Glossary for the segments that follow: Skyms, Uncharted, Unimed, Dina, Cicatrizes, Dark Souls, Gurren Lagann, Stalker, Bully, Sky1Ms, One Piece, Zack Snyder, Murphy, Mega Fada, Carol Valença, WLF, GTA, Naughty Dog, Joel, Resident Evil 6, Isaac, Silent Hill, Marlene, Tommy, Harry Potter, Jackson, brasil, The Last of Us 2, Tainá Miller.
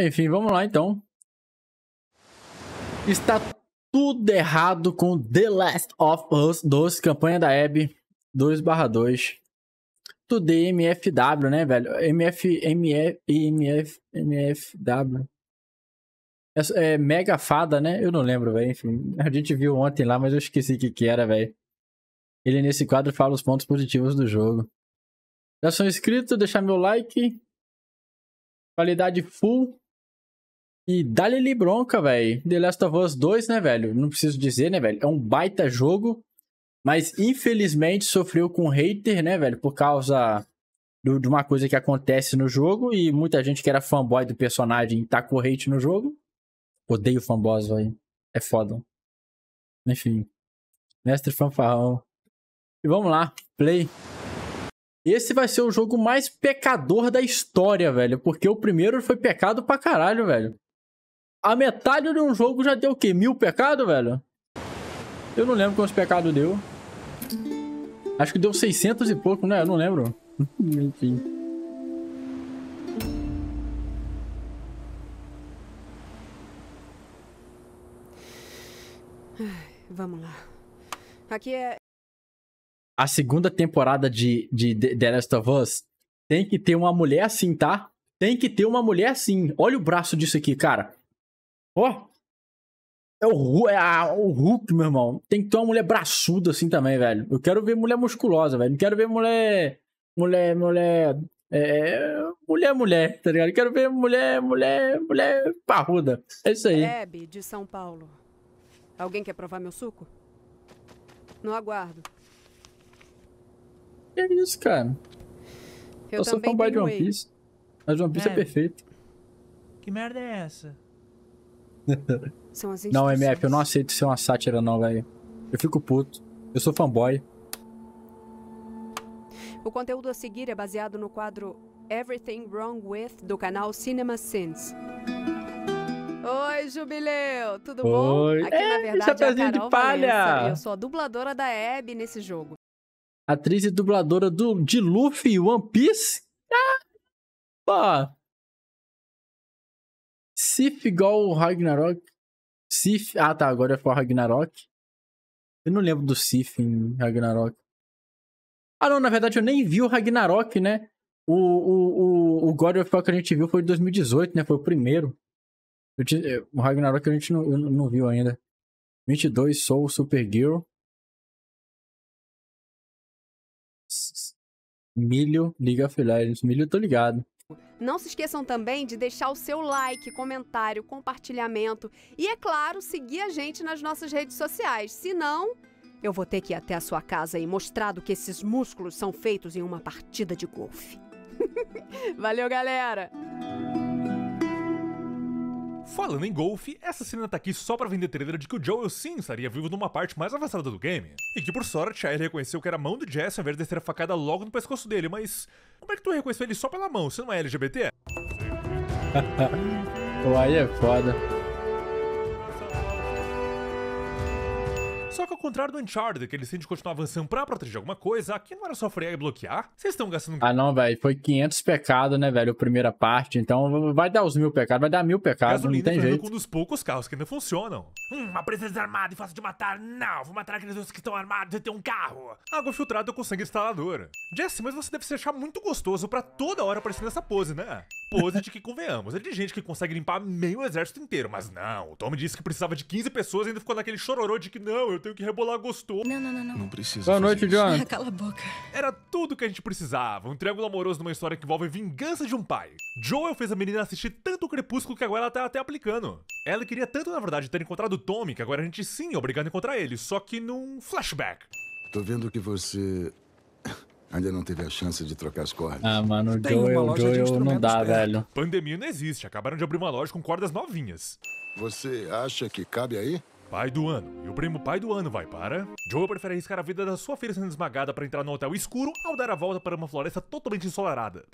Enfim, vamos lá então. Está tudo errado com The Last of Us 2, campanha da Abby 2/2. Tudo de MFW, né, velho? MFW. É Mega Fada, né? Eu não lembro, velho. Enfim, a gente viu ontem lá, mas eu esqueci o que era, velho. Ele nesse quadro fala os pontos positivos do jogo. Já sou inscrito, deixar meu like. Qualidade full. E dá-lhe bronca, velho. The Last of Us 2, né, velho? Não preciso dizer, né, velho? É um baita jogo. Mas, infelizmente, sofreu com hater, né, velho? Por causa de uma coisa que acontece no jogo. E muita gente que era fanboy do personagem tacou hate no jogo. Odeio fanboys, velho. É foda. Enfim. Mestre fanfarrão. E vamos lá. Play. Esse vai ser o jogo mais pecador da história, velho. Porque o primeiro foi pecado pra caralho, velho. A metade de um jogo já deu o quê? 1000 pecados, velho? Eu não lembro quantos pecados deu. Acho que deu 600 e pouco, né? Eu não lembro. Enfim. Vamos lá. Aqui é... A segunda temporada de The Last of Us tem que ter uma mulher assim, tá? Tem que ter uma mulher assim. Olha o braço disso aqui, cara. Ó. É o Hulk, meu irmão. Tem que ter uma mulher braçuda assim também, velho. Eu quero ver mulher musculosa, velho. Não quero ver mulher, tá ligado? Eu quero ver mulher parruda. É isso aí. Abby, de São Paulo. Alguém quer provar meu suco? Não aguardo. Que é isso, cara? Eu sou fanboy de One Piece. Mas One Piece é perfeito. Que merda é essa? Não, MF, eu não aceito ser uma sátira não, velho. Eu fico puto. Eu sou fanboy. O conteúdo a seguir é baseado no quadro Everything Wrong With do canal CinemaSins. Oi, Jubileu! Tudo bom? Aqui, na verdade, é a Carol Valença. Eu sou a dubladora da Abby nesse jogo. Atriz e dubladora de Luffy e One Piece? Ah! Pô! Sif igual o Ragnarok. Sif... Ah, tá. Agora é o Ragnarok. Eu não lembro do Sif em Ragnarok. Ah, não. Na verdade, eu nem vi o Ragnarok, né? O God of War que a gente viu foi em 2018, né? Foi o primeiro. O Ragnarok a gente não viu ainda. 22, Soul, Supergirl. Milho, League of Legends. Milho, eu tô ligado. Não se esqueçam também de deixar o seu like, comentário, compartilhamento e, é claro, seguir a gente nas nossas redes sociais. Se não, eu vou ter que ir até a sua casa e mostrar do que esses músculos são feitos em uma partida de golfe. Valeu, galera! Falando em golfe, essa cena tá aqui só pra vender trailer de que o Joel sim estaria vivo numa parte mais avançada do game. E que por sorte a Ellie reconheceu que era a mão do Jesse ao invés de ter a facada logo no pescoço dele, mas... Como é que tu reconheceu ele só pela mão, se não é LGBT? Uai, é foda. Só que ao contrário do Uncharted, que ele sente continuar avançando pra proteger alguma coisa, aqui não era só frear e bloquear. Vocês estão gastando... Ah não, velho, foi 500 pecados, né, velho, a primeira parte, então vai dar os 1000 pecados, vai dar 1000 pecados, não tem jeito. Com um dos poucos carros que ainda funcionam. Uma presença armada e fácil de matar, não, vou matar aqueles outros que estão armados e ter um carro. Água filtrada com sangue instalador. Jesse, mas você deve se achar muito gostoso pra toda hora aparecer nessa pose, né? Pose de que convenhamos, é de gente que consegue limpar meio exército inteiro, mas não, o Tommy disse que precisava de 15 pessoas e ainda ficou naquele chororô de que não, eu tenho que rebolar gostoso. Não precisa. Boa noite, John. Cala a boca. Era tudo que a gente precisava, um triângulo amoroso numa história que envolve vingança de um pai. Joel fez a menina assistir tanto o Crepúsculo que agora ela tá até aplicando. Ela queria tanto, na verdade, ter encontrado o Tommy, que agora a gente sim é obrigado a encontrar ele, só que num flashback. Tô vendo que você... Ainda não teve a chance de trocar as cordas. Ah, mano, o Joel não dá, velho. Pandemia não existe, acabaram de abrir uma loja com cordas novinhas. Você acha que cabe aí? Pai do ano. E o primo pai do ano vai para... Joel prefere arriscar a vida da sua filha sendo esmagada para entrar no hotel escuro ao dar a volta para uma floresta totalmente ensolarada.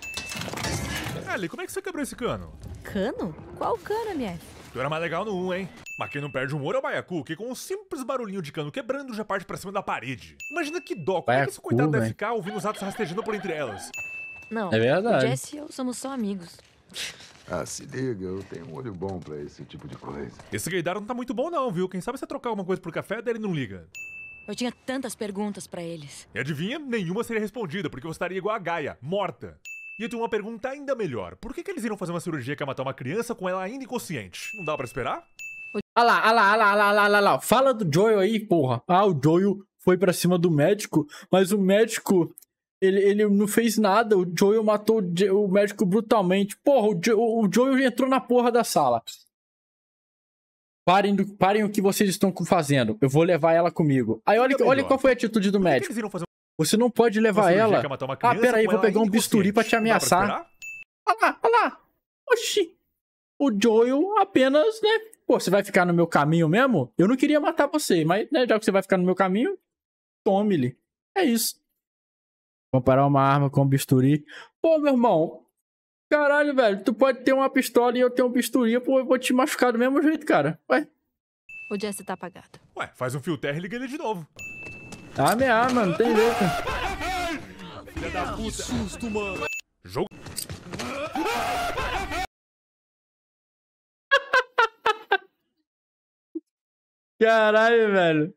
Ellie, como é que você quebrou esse cano? Cano? Qual cano, MF? Tu era mais legal no 1, hein? Mas quem não perde o humor é o baiacu, que com um simples barulhinho de cano quebrando já parte pra cima da parede. Imagina que dó, como é que esse coitado deve ficar ouvindo os ratos rastejando por entre elas? Não, é verdade. O Jesse e eu somos só amigos. Ah, se liga, eu tenho um olho bom pra esse tipo de coisa. Esse gaydar não tá muito bom não, viu? Quem sabe você trocar alguma coisa por café, daí ele não liga. Eu tinha tantas perguntas pra eles. E adivinha? Nenhuma seria respondida, porque eu estaria igual a Gaia, morta. E eu tenho uma pergunta ainda melhor. Por que que eles iriam fazer uma cirurgia que ia matar uma criança com ela ainda inconsciente? Não dá pra esperar? Ah lá. Fala do Joel aí, porra. Ah, o Joel foi pra cima do médico, mas o médico... Ele não fez nada, o Joel matou o médico brutalmente. Porra, o Joel entrou na porra da sala. Parem o que vocês estão fazendo. Eu vou levar ela comigo. Aí olha qual foi a atitude do médico. Você não pode levar ela. Ah, peraí, vou pegar um bisturi pra te ameaçar. Olha lá. Oxi. O Joel apenas, né? Pô, você vai ficar no meu caminho mesmo? Eu não queria matar você, mas né, já que você vai ficar no meu caminho, tome-lhe. É isso. Comparar uma arma com um bisturi. Pô, meu irmão. Caralho, velho. Tu pode ter uma pistola e eu tenho um bisturi. Pô, eu vou te machucar do mesmo jeito, cara. Vai. O Jesse tá apagado. Ué, faz um fio terra e liga ele de novo. Ah, minha arma. Não tem jeito. Filha da puta. Que susto, mano. Jogo. Caralho, velho.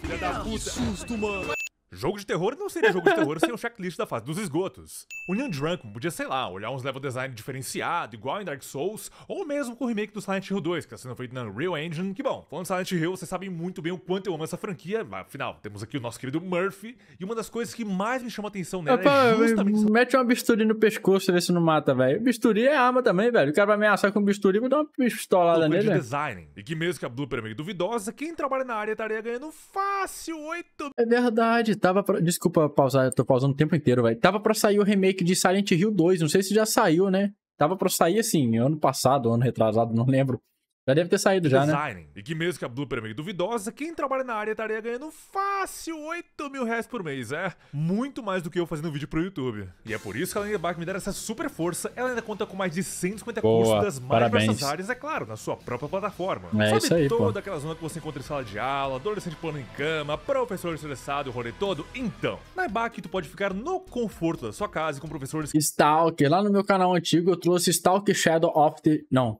Filha da puta. Que susto, mano. Jogo de terror não seria jogo de terror sem o checklist da fase dos esgotos. O Neil Druckmann podia, sei lá, olhar uns level design diferenciado, igual em Dark Souls, ou mesmo com o remake do Silent Hill 2, que está sendo feito na Unreal Engine, que bom, falando de Silent Hill, vocês sabem muito bem o quanto eu amo essa franquia, afinal, temos aqui o nosso querido Murphy, e uma das coisas que mais me chama a atenção nela é justamente... Mete uma bisturi no pescoço e vê se não mata, velho. Bisturi é arma também, velho. O cara vai ameaçar com bisturi, vou dar uma pistolada nele, velho. Design, e que mesmo que a blooper é meio duvidosa, quem trabalha na área estaria ganhando fácil 8... É verdade. Tava pra... Desculpa pausar, eu tô pausando o tempo inteiro, velho. Tava pra sair o remake de Silent Hill 2, não sei se já saiu, né? Tava pra sair, assim, ano passado, ano retrasado, não lembro. Já deve ter saído já, né? E que mesmo que a blooper é meio duvidosa, quem trabalha na área estaria ganhando fácil 8 mil reais por mês, é? Muito mais do que eu fazendo vídeo pro YouTube. E é por isso que a Ebac me dá essa super força. Ela ainda conta com mais de 150 cursos das mais diversas áreas, é claro, na sua própria plataforma. É isso aí, toda aquela zona que você encontra em sala de aula, adolescente plano em cama, professor estressado, o rolê todo. Então, na Ebac tu pode ficar no conforto da sua casa e com professores... Stalker. Lá no meu canal antigo eu trouxe Stalker Shadow of the... Não.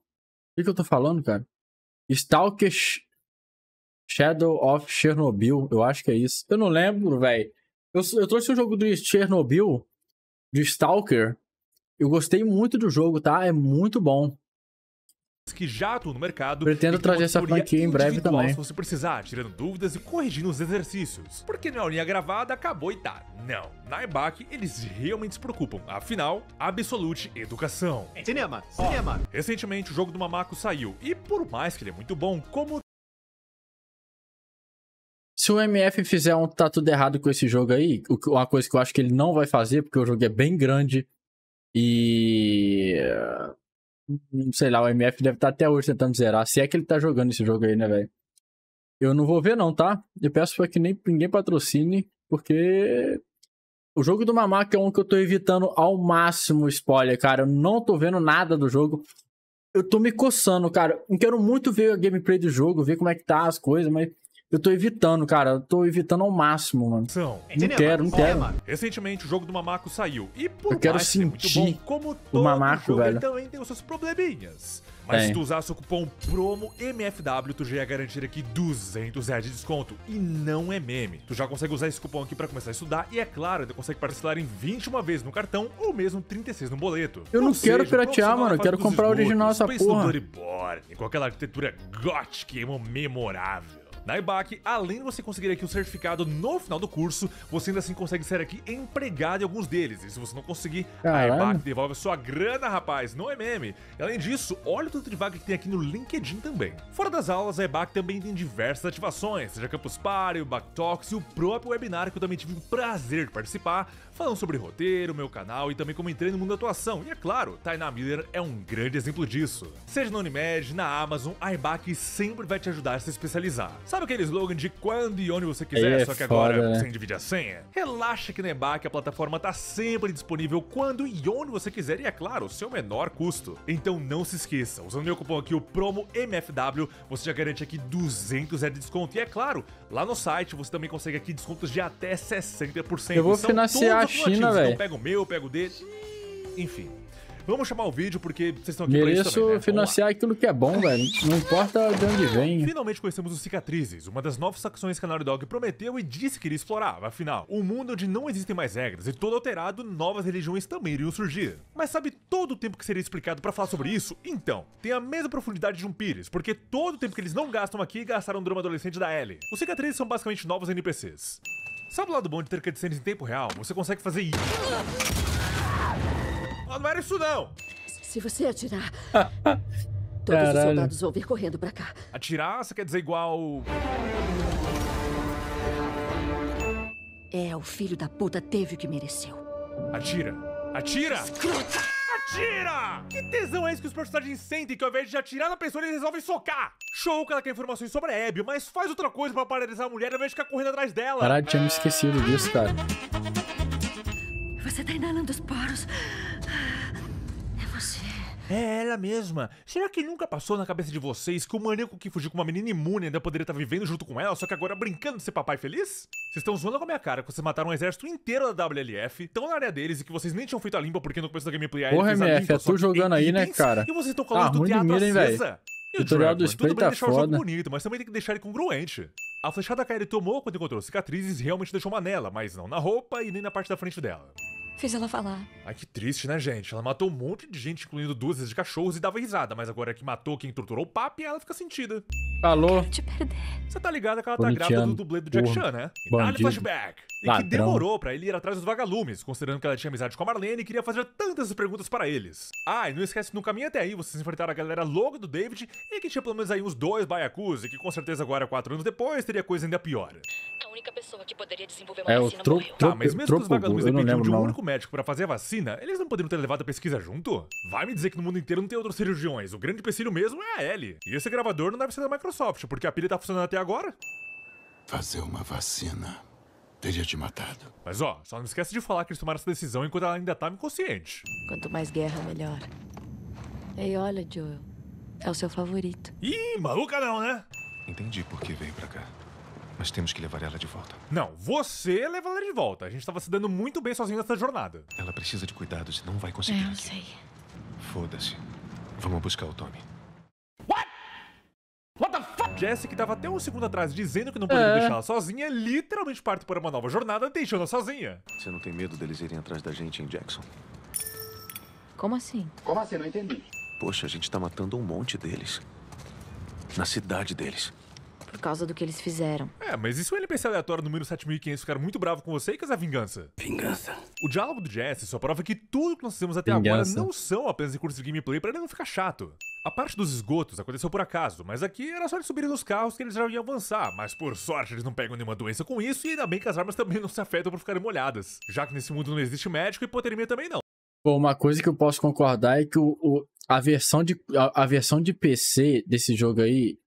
O que eu tô falando, cara? Stalker Shadow of Chernobyl, eu acho que é isso. Eu não lembro, velho. Eu trouxe um jogo do Chernobyl, de Stalker. Eu gostei muito do jogo, tá? É muito bom. Que já atuam no mercado. Pretendo trazer essa franquia em breve também. Se você precisar, tirando dúvidas e corrigindo os exercícios. Porque não é uma linha gravada, acabou e tá. Não. Na Ebac, eles realmente se preocupam. Afinal, absolute educação. Cinema. Recentemente, o jogo do Mamaco saiu. E por mais que ele é muito bom, como... Se o MF fizer um tá tudo errado com esse jogo aí, uma coisa que eu acho que ele não vai fazer, porque o jogo é bem grande e... Sei lá, o MF deve estar até hoje tentando zerar. Se é que ele tá jogando esse jogo aí, né, velho? Eu não vou ver não, tá? Eu peço pra que ninguém patrocine, porque... O jogo do Mamaco é um que eu tô evitando ao máximo spoiler, cara. Eu não tô vendo nada do jogo. Eu tô me coçando, cara. Eu quero muito ver a gameplay do jogo, ver como é que tá as coisas, mas... Eu tô evitando, cara. Eu tô evitando ao máximo, mano. Não quero. Recentemente, o jogo do Mamaco saiu. E por eu quero mais sentir é muito bom, como todo o Mamaco, jogo, velho. Ele também tem os seus probleminhas. Mas se tu usar seu cupom promo MFW, tu já ia garantir aqui R$200 de desconto. E não é meme. Tu já consegue usar esse cupom aqui pra começar a estudar. E é claro, tu consegue parcelar em 21 vezes no cartão ou mesmo 36 no boleto. Eu não quero piratear, mano. Eu quero comprar o original essa porra. Com aquela arquitetura gótica memorável. Na Ebac, além de você conseguir aqui o certificado no final do curso, você ainda assim consegue ser aqui empregado em alguns deles. E se você não conseguir, a Ebac devolve a sua grana, rapaz, não é meme. E além disso, olha o tanto de vaga que tem aqui no LinkedIn também. Fora das aulas, a Ebac também tem diversas ativações, seja Campus Party, o Backtalks e o próprio webinar que eu também tive o prazer de participar, falando sobre roteiro, meu canal e também como entrei no mundo da atuação. E é claro, Tainá Miller é um grande exemplo disso. Seja na Unimed, na Amazon, a Ebac sempre vai te ajudar a se especializar. Sabe aquele slogan de quando e onde você quiser, só que agora sem dividir a senha? Relaxa que na Ebac a plataforma tá sempre disponível quando e onde você quiser e, é claro, o seu menor custo. Então não se esqueça, usando meu cupom aqui, o promo MFW, você já garante aqui R$200 de desconto. E é claro, lá no site você também consegue aqui descontos de até 60%. Eu vou financiar a China, velho. Então pega o meu, pega o dele, enfim... Vamos chamar o vídeo, porque vocês estão aqui pra isso também, né? Financiar aquilo que é bom, velho. Não importa de onde vem. Finalmente conhecemos os Cicatrizes, uma das novas facções que a Naughty Dog prometeu e disse que iria explorar. Afinal, um mundo onde não existem mais regras e todo alterado, novas religiões também iriam surgir. Mas sabe todo o tempo que seria explicado pra falar sobre isso? Então, tem a mesma profundidade de um pires, porque todo o tempo que eles não gastam aqui, gastaram no drama adolescente da Ellie. Os Cicatrizes são basicamente novos NPCs. Sabe o lado bom de ter cutscenes em tempo real? Você consegue fazer isso. Não era isso não! Se você atirar, todos os soldados vão vir correndo pra cá. Atirar, você quer dizer igual... É, o filho da puta teve o que mereceu. Atira! Atira! Escrota! Atira! Que tesão é esse que os personagens sentem que ao invés de atirar na pessoa eles resolvem socar? Show que ela quer informações sobre a Abby, mas faz outra coisa pra paralisar a mulher ao invés de ficar correndo atrás dela. Caralho, tinha me esquecido disso, cara. Você tá inalando os poros. É você. É ela mesma. Será que nunca passou na cabeça de vocês que o maníaco que fugiu com uma menina imune ainda poderia estar vivendo junto com ela, só que agora brincando de ser papai feliz? Vocês estão zoando com a minha cara que vocês mataram um exército inteiro da WLF, estão na área deles e que vocês nem tinham feito a limpa porque no começo da gameplay aí eles fizeram a limpa. Porra, MF, é tu jogando aí, né, cara? E vocês estão falando do teatro acesa. E o Druckmann, tudo bem deixar o jogo bonito, mas também tem que deixar ele congruente. A flechada que ele tomou quando encontrou Cicatrizes realmente deixou uma nela, mas não na roupa e nem na parte da frente dela. Fiz ela falar. Ai, que triste, né, gente? Ela matou um monte de gente, incluindo 2 de cachorros, e dava risada. Mas agora que matou quem torturou o papi, ela fica sentida. Alô? Você tá ligado que ela tá grávida do dublê do Jackson, né? Dá-lhe flashback. E que demorou pra ele ir atrás dos vagalumes, considerando que ela tinha amizade com a Marlene e queria fazer tantas perguntas para eles. Ah, e não esquece que no caminho até aí vocês enfrentaram a galera louca do David e que tinha pelo menos aí uns 2 baiacus e que com certeza agora, 4 anos depois, teria coisa ainda pior. A única pessoa que poderia desenvolver uma vacina morreu. Ah, mas mesmo que os vagalumes dependiam de um único médico pra fazer a vacina, eles não poderiam ter levado a pesquisa junto? Vai me dizer que no mundo inteiro não tem outros cirurgiões, o grande empecilho mesmo é a Ellie. E esse gravador não deve ser da Microsoft, porque a pilha tá funcionando até agora. Fazer uma vacina... teria te matado. Mas ó, só não esquece de falar que eles tomaram essa decisão enquanto ela ainda tava inconsciente. Quanto mais guerra, melhor. Ei, olha, Joel. É o seu favorito. Ih, maluca não, né? Entendi por que veio pra cá. Mas temos que levar ela de volta. Não, você leva ela de volta. A gente tava se dando muito bem sozinho nessa jornada. Ela precisa de cuidados e não vai conseguir aqui. Eu sei. Foda-se. Vamos buscar o Tommy. Jesse, que tava até um segundo atrás dizendo que não poderia deixar ela sozinha, literalmente parte por uma nova jornada deixando-a sozinha. Você não tem medo deles irem atrás da gente, hein, Jackson? Como assim? Como assim? Não entendi. Poxa, a gente tá matando um monte deles. Na cidade deles. Por causa do que eles fizeram. É, mas e se o NPC aleatório número 7500 ficar muito bravo com você e casar vingança? Vingança. O diálogo do Jesse só prova que tudo que nós fizemos até agora não são apenas recursos de gameplay pra ele não ficar chato. A parte dos esgotos aconteceu por acaso, mas aqui era só eles subirem nos carros que eles já iam avançar, mas por sorte eles não pegam nenhuma doença com isso e ainda bem que as armas também não se afetam por ficarem molhadas, já que nesse mundo não existe médico e hipotermia também não. Pô, uma coisa que eu posso concordar é que a versão de PC desse jogo aí...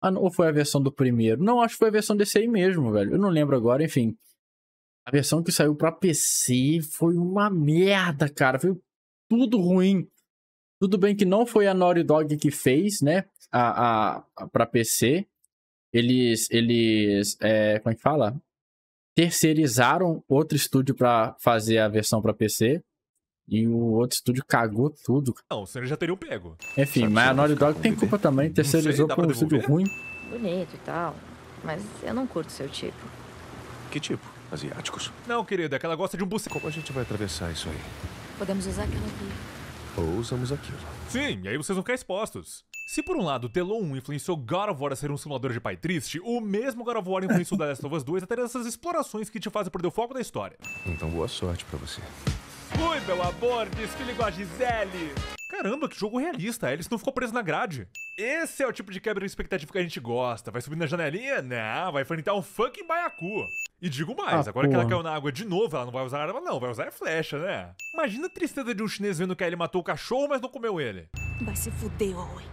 Ah, não, ou foi a versão do primeiro? Não, acho que foi a versão desse aí mesmo, velho. Eu não lembro agora, enfim. A versão que saiu pra PC foi uma merda, cara. Foi tudo ruim. Tudo bem que não foi a Naughty Dog que fez, né? Pra PC. Eles como é que fala? Terceirizaram outro estúdio pra fazer a versão pra PC. E o outro estúdio cagou tudo. Não, senão eles já teriam pego. Enfim, mas a Naughty Dog tem culpa também. Terceirizou pra um estúdio ruim. Bonito e tal. Mas eu não curto seu tipo. Que tipo? Asiáticos? Não, querida, aquela gosta de um buceta. Como a gente vai atravessar isso aí? Podemos usar aquela aqui. Ou usamos aquilo. Sim, e aí vocês vão ficar expostos. Se por um lado o Telon 1 influenciou God of War a ser um simulador de pai triste, o mesmo God of War influenciou The Last of Us 2 a ter essas explorações que te fazem perder o foco da história. Então boa sorte pra você. Ui, meu amor, diz que ele gosta de Gisele. Caramba, que jogo realista, eles não ficou preso na grade. Esse é o tipo de quebra de expectativa que a gente gosta. Vai subir na janelinha? Não, vai enfrentar um fucking baiacu. E digo mais, agora que ela caiu na água de novo, ela não vai usar arma não, vai usar flecha, né? Imagina a tristeza de um chinês vendo que ele matou o cachorro, mas não comeu ele. Vai se fuder, Owen.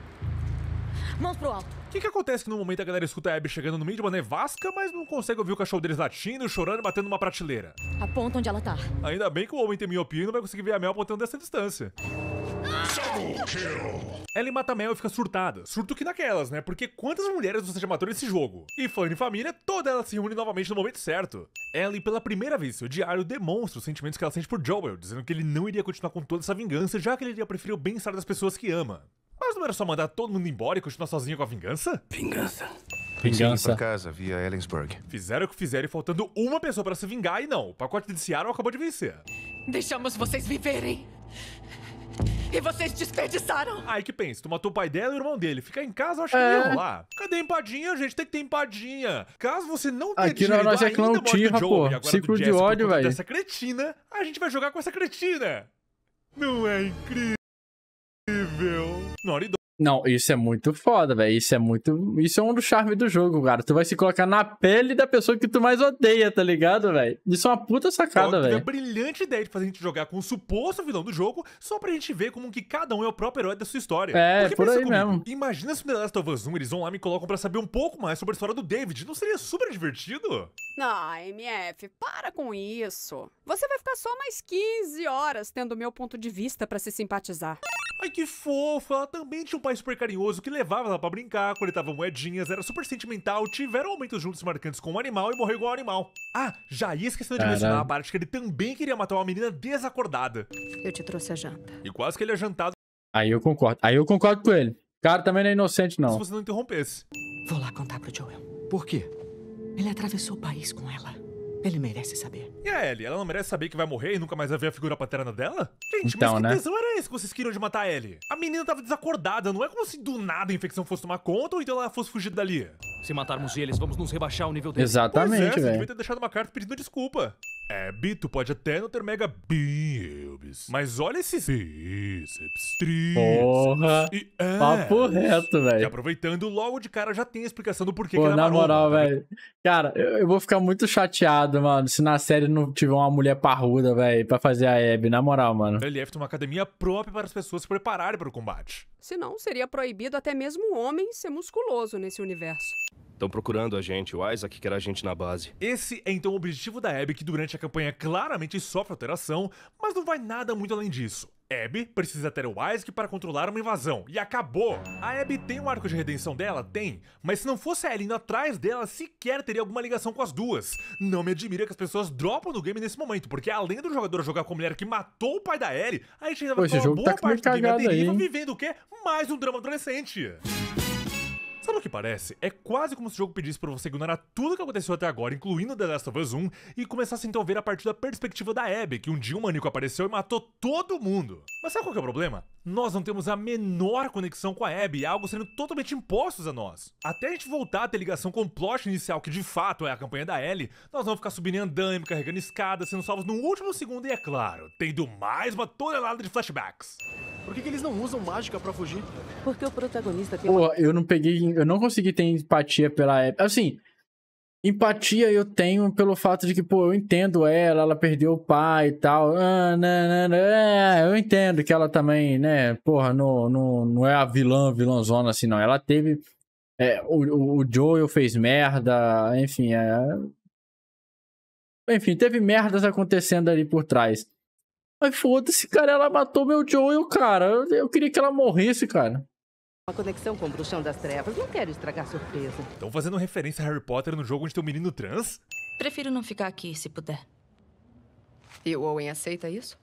Mãos pro alto. O que acontece que no momento a galera escuta a Abby chegando no meio de uma nevasca, mas não consegue ouvir o cachorro deles latindo, chorando e batendo numa prateleira? Aponta onde ela tá. Ainda bem que o homem tem miopia e não vai conseguir ver a Mel apontando dessa distância. Chegou! Ellie mata Mel e fica surtada. Surto que naquelas, né? Porque quantas mulheres você já matou nesse jogo? E falando em família, toda ela se reúne novamente no momento certo. Ellie, pela primeira vez em seu diário, demonstra os sentimentos que ela sente por Joel, dizendo que ele não iria continuar com toda essa vingança, já que ele iria preferir o bem-estar das pessoas que ama. Mas não era só mandar todo mundo embora e continuar sozinho com a vingança? Vingança. Para casa via Ellensburg. Fizeram o que fizeram, faltando uma pessoa para se vingar, e não, o pacote de Seattle acabou de vencer. Deixamos vocês viverem. E vocês desperdiçaram! Aí que pensa, tu matou o pai dela e o irmão dele. Ficar em casa, eu acho que não ia rolar. Cadê a empadinha, gente? Tem que ter empadinha. Caso você não tenha digerido ainda a morte do Joel e agora ciclo do Jesse, de ódio, por conta dessa cretina, a gente vai jogar com essa cretina. Não é incrível? Naughty Dog. Não, isso é muito foda, velho. Isso é muito... Isso é um do charme do jogo, cara. Tu vai se colocar na pele da pessoa que tu mais odeia, tá ligado, velho? Isso é uma puta sacada, velho. É uma brilhante ideia de fazer a gente jogar com o suposto vilão do jogo, só pra gente ver como que cada um é o próprio herói da sua história. É, por aí mesmo. Imagina se no The Last of Us 1 eles vão lá e me colocam pra saber um pouco mais sobre a história do David. Não seria super divertido? Ah, MF, para com isso. Você vai ficar só mais 15 horas tendo o meu ponto de vista pra se simpatizar. Ai, que fofo! Ela também tinha um pai super carinhoso que levava ela pra brincar, coletava moedinhas, era super sentimental, tiveram momentos juntos marcantes com um animal e morreu igual animal. Ah, já ia esquecendo de mencionar a parte que ele também queria matar uma menina desacordada. Eu te trouxe a janta. E quase que ele é jantado. Aí eu concordo. Aí eu concordo com ele. O cara também não é inocente, não. Se você não interrompesse. Vou lá contar pro Joel. Por quê? Ele atravessou o país com ela. Ele merece saber. E a Ellie? Ela não merece saber que vai morrer e nunca mais vai ver a figura paterna dela? Gente, então, mas que tesão era esse que vocês queriam de matar a Ellie? A menina tava desacordada, não é como se do nada a infecção fosse tomar conta ou então ela fosse fugir dali. Se matarmos eles, vamos nos rebaixar o nível deles. Exatamente, velho. Você devia ter deixado uma carta pedindo desculpa. Abby, tu pode até não ter mega bíceps, mas olha esses bíceps, tríceps. Porra, e papo reto, velho. E aproveitando, logo de cara já tem a explicação do porquê. Pô, que ela na moral, velho. Cara, eu vou ficar muito chateado, mano, se na série não tiver uma mulher parruda, velho, pra fazer a Abby, na moral, mano. A LF tem uma academia própria para as pessoas se prepararem para o combate. Senão, seria proibido até mesmo o homem ser musculoso nesse universo. Estão procurando a gente, o Isaac quer a gente na base. Esse é então o objetivo da Abby, que durante a campanha claramente sofre alteração, mas não vai nada muito além disso. Abby precisa ter o Isaac para controlar uma invasão, e acabou! A Abby tem um arco de redenção dela? Tem, mas se não fosse a Ellie indo atrás dela, sequer teria alguma ligação com as duas. Não me admira que as pessoas dropam do game nesse momento, porque além do jogador jogar com a mulher que matou o pai da Ellie, a gente ainda vai ter uma boa parte do game à deriva, vivendo o quê? Mais um drama adolescente! Sabe o que parece? É quase como se o jogo pedisse pra você ignorar tudo o que aconteceu até agora, incluindo The Last of Us 1, e começasse então a ver a partir da perspectiva da Abby, que um dia um maníaco apareceu e matou todo mundo. Mas sabe qual que é o problema? Nós não temos a menor conexão com a Abby, algo sendo totalmente impostos a nós. Até a gente voltar a ter ligação com o plot inicial, que de fato é a campanha da Ellie, nós vamos ficar subindo e andando, carregando escadas, sendo salvos no último segundo e, é claro, tendo mais uma tonelada de flashbacks. Por que eles não usam mágica pra fugir? Porque o protagonista tem uma... Pô, eu não consegui ter empatia pela Abby. Assim, empatia eu tenho pelo fato de que, pô, eu entendo ela, ela perdeu o pai e tal. Eu entendo que ela também, né, porra, não é a vilãzona assim, não. Ela teve... o Joel fez merda, enfim, enfim, teve merdas acontecendo ali por trás. Mas foda-se, cara, ela matou meu Joel, cara. Eu queria que ela morresse, cara. Uma conexão com o bruxão das trevas. Não quero estragar surpresa. Estão fazendo referência a Harry Potter no jogo onde tem um menino trans? Prefiro não ficar aqui, se puder. E o Owen aceita isso?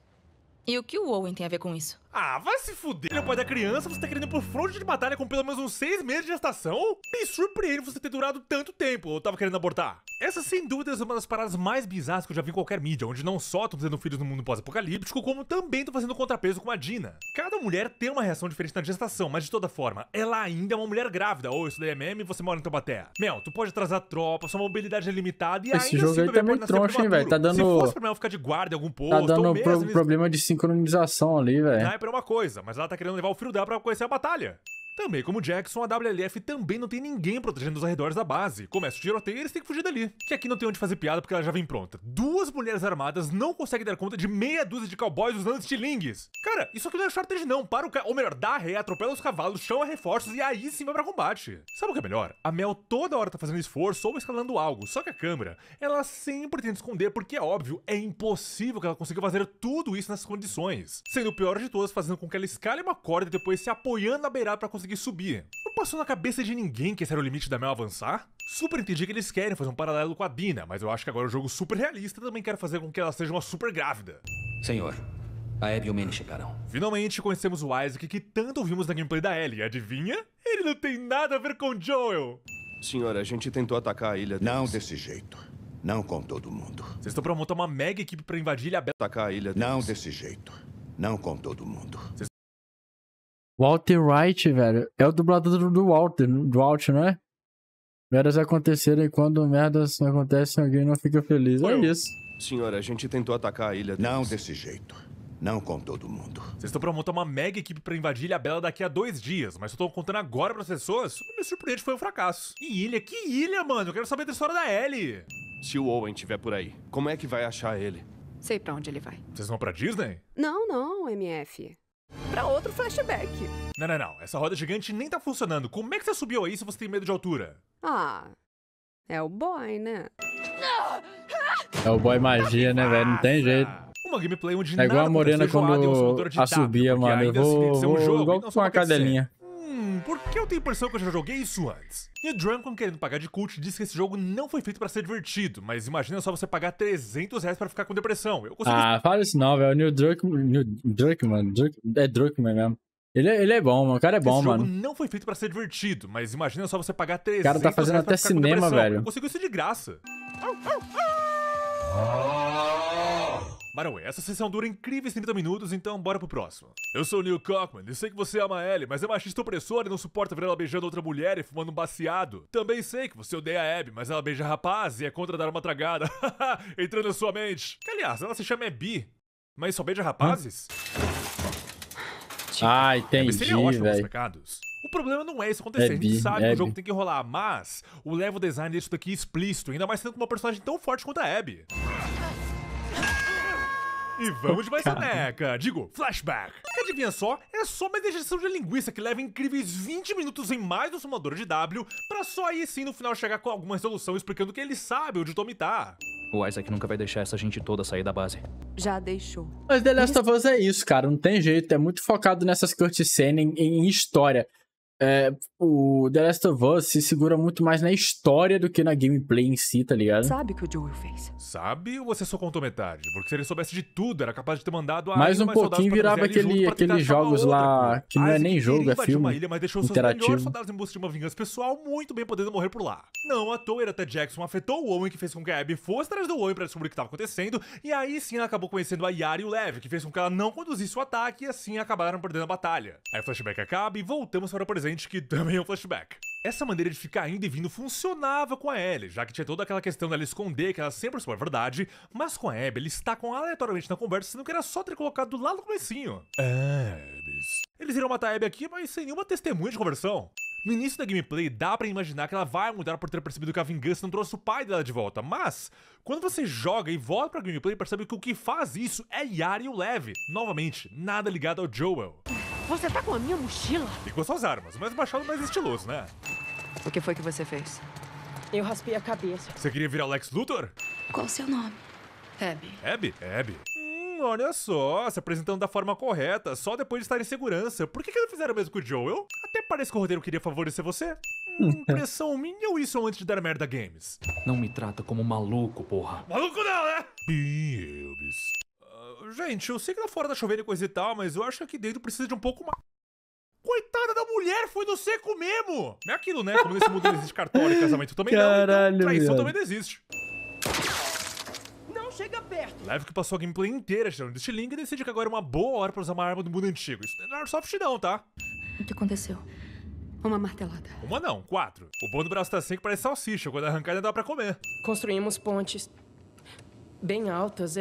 E o que o Owen tem a ver com isso? Ah, vai se fuder! Ele é o pai da criança, você tá querendo ir pro fronte de batalha com pelo menos uns 6 meses de gestação? Me surpreende você ter durado tanto tempo, ou tava querendo abortar. Essa, sem dúvidas, é uma das paradas mais bizarras que eu já vi em qualquer mídia, onde não só estão fazendo filhos no mundo pós-apocalíptico, como também estão fazendo contrapeso com a Dina. Cada mulher tem uma reação diferente na gestação, mas de toda forma, ela ainda é uma mulher grávida. Ou isso daí é meme e você mora em Taubaté. Mel, tu pode atrasar a tropa, sua mobilidade é limitada e ainda assim o bebê pode nascer prematuro. Tá dando... Se fosse pra Mel ficar de guarda em algum posto, tá dando problema de sincronização ali, velho. Sniper é uma coisa, mas ela tá querendo levar o filho dela pra conhecer a batalha. Também como Jackson, a WLF também não tem ninguém protegendo os arredores da base. Começa o tiroteio e eles têm que fugir dali. Que aqui não tem onde fazer piada porque ela já vem pronta. Duas mulheres armadas não conseguem dar conta de meia dúzia de cowboys usando estilingues. Cara, isso aqui não é Charter não. Para o cara, ou melhor, dá ré, atropela os cavalos, chama reforços e aí sim vai pra combate. Sabe o que é melhor? A Mel toda hora tá fazendo esforço ou escalando algo, só que a câmera, ela sempre tenta esconder porque é óbvio, é impossível que ela consiga fazer tudo isso nessas condições. Sendo o pior de todas, fazendo com que ela escale uma corda e depois se apoiando na beirada pra conseguir subir. Não passou na cabeça de ninguém que esse era o limite da Mel avançar? Super entendi que eles querem fazer um paralelo com a Dina, mas eu acho que agora o jogo super realista também quer fazer com que ela seja uma super grávida. Senhor, a Abby e o Manny chegaram. Finalmente conhecemos o Isaac que tanto ouvimos na gameplay da Ellie, adivinha? Ele não tem nada a ver com Joel. Senhora, a gente tentou atacar a ilha deles. Não desse jeito. Não com todo mundo. Vocês estão pra montar uma mega equipe pra invadir a ilha Bela. Atacar a ilha deles. Não desse jeito. Não com todo mundo. Vocês... Walter White, velho, é o dublador do Walter, não é? Merdas acontecerem quando merdas não acontecem, alguém não fica feliz. É isso. Senhora, a gente tentou atacar a ilha deles. Não desse jeito. Não com todo mundo. Vocês estão pra montar uma mega equipe pra invadir Ilha Bela daqui a 2 dias, mas eu tô contando agora pras pessoas, o meu surpreendente foi um fracasso. E ilha? Que ilha, mano? Eu quero saber da história da Ellie. Se o Owen estiver por aí, como é que vai achar ele? Sei pra onde ele vai. Vocês vão pra Disney? Não, não, MF. Pra outro flashback. Não, não, não. Essa roda gigante nem tá funcionando. Como é que você subiu aí se você tem medo de altura? Ah, é o boy, né? É o boy magia, né, velho? Não tem jeito. Uma gameplay onde é igual a Morena quando a subia, mano. Eu vou igual com a cadelinha. Por que eu tenho a impressão que eu já joguei isso antes? E o Druckmann, querendo pagar de cult, disse que esse jogo não foi feito pra ser divertido, mas imagina só você pagar R$300 pra ficar com depressão. Eu consigo... Ah, fala isso não, velho. O Neil Druckmann, é Druckmann mesmo. Ele é bom, mano. O cara é bom, mano. Esse jogo não foi feito pra ser divertido, mas imagina só você pagar R$300. O cara tá fazendo até cinema, velho. Eu consigo isso de graça. By the way, essa sessão dura incríveis 30 minutos, então bora pro próximo. Eu sou o Neil Druckmann e sei que você ama a Ellie, mas é machista opressor e não suporta ver ela beijando outra mulher e fumando um baseado. Também sei que você odeia a Abby, mas ela beija rapaz e é contra dar uma tragada. Entrando na sua mente. Que, aliás, ela se chama Abby, mas só beija rapazes? Ah, entendi, velho. O problema não é isso acontecer, a gente sabe que o jogo tem que rolar, mas o level design deixa isso daqui explícito, ainda mais sendo com uma personagem tão forte quanto a Abby. E vamos de mais soneca, digo, flashback. Adivinha só, é só uma digestão de linguiça que leva incríveis 20 minutos em mais um sumador de W, pra só aí sim no final chegar com alguma resolução explicando que ele sabe onde o Tommy tá. O Isaac nunca vai deixar essa gente toda sair da base. Já deixou. Mas The Last of Us é isso, cara, não tem jeito, é muito focado nessas cutscenes em história. O The Last of Us se segura muito mais na história do que na gameplay em si, tá ligado? Sabe o que o Joel fez? Sabe ou você só contou metade? Porque se ele soubesse de tudo, era capaz de ter mandado a mais um pouquinho virava aqueles jogos lá, que não é nem jogo, é filme ilha, mas deixou interativo. Seus melhores soldados em busca de uma vingança pessoal, muito bem podendo morrer por lá. Não à toa, era até Jackson afetou o Owen, que fez com que a Abby fosse atrás do Owen pra descobrir o que tava acontecendo, e aí sim ela acabou conhecendo a Yara e o Lev, que fez com que ela não conduzisse o ataque, e assim acabaram perdendo a batalha. Aí o flashback acaba e voltamos para o presente, que também é um flashback. Essa maneira de ficar indo e vindo funcionava com a Ellie, já que tinha toda aquela questão dela esconder que ela sempre soube a verdade, mas com a Abby eles tacam aleatoriamente na conversa, sendo que era só ter colocado lá no comecinho. Eles iriam matar a Abby aqui, mas sem nenhuma testemunha de conversão. No início da gameplay, dá pra imaginar que ela vai mudar por ter percebido que a vingança não trouxe o pai dela de volta, mas quando você joga e volta pra gameplay, percebe que o que faz isso é Yara e o Lev. Novamente, nada ligado ao Joel. Você tá com a minha mochila? Ficou suas armas, mas baixado mais estiloso, né? O que foi que você fez? Eu raspei a cabeça. Você queria virar Lex Luthor? Qual o seu nome? Abby. Abby? Abby. Olha só, se apresentando da forma correta, só depois de estar em segurança. Por que não fizeram o mesmo com o Joel? Até parece que o roteiro queria favorecer você. Impressão minha ou isso antes de dar merda games? Não me trata como maluco, porra. Maluco não, né? Gente, eu sei que lá fora tá chovendo e coisa e tal, mas eu acho que aqui dentro precisa de um pouco mais. Coitada da mulher, foi no seco mesmo! É aquilo, né? Como nesse mundo não existe cartório e casamento também não, então traição também não existe. Não chega perto! Lev que passou a gameplay inteira tirando deste link e decide que agora é uma boa hora pra usar uma arma do mundo antigo. Isso não é Narsoft não, tá? O que aconteceu? Uma martelada. Uma não, 4. O bom do braço tá seco parece salsicha, quando arrancar não dá pra comer. Construímos pontes bem altas,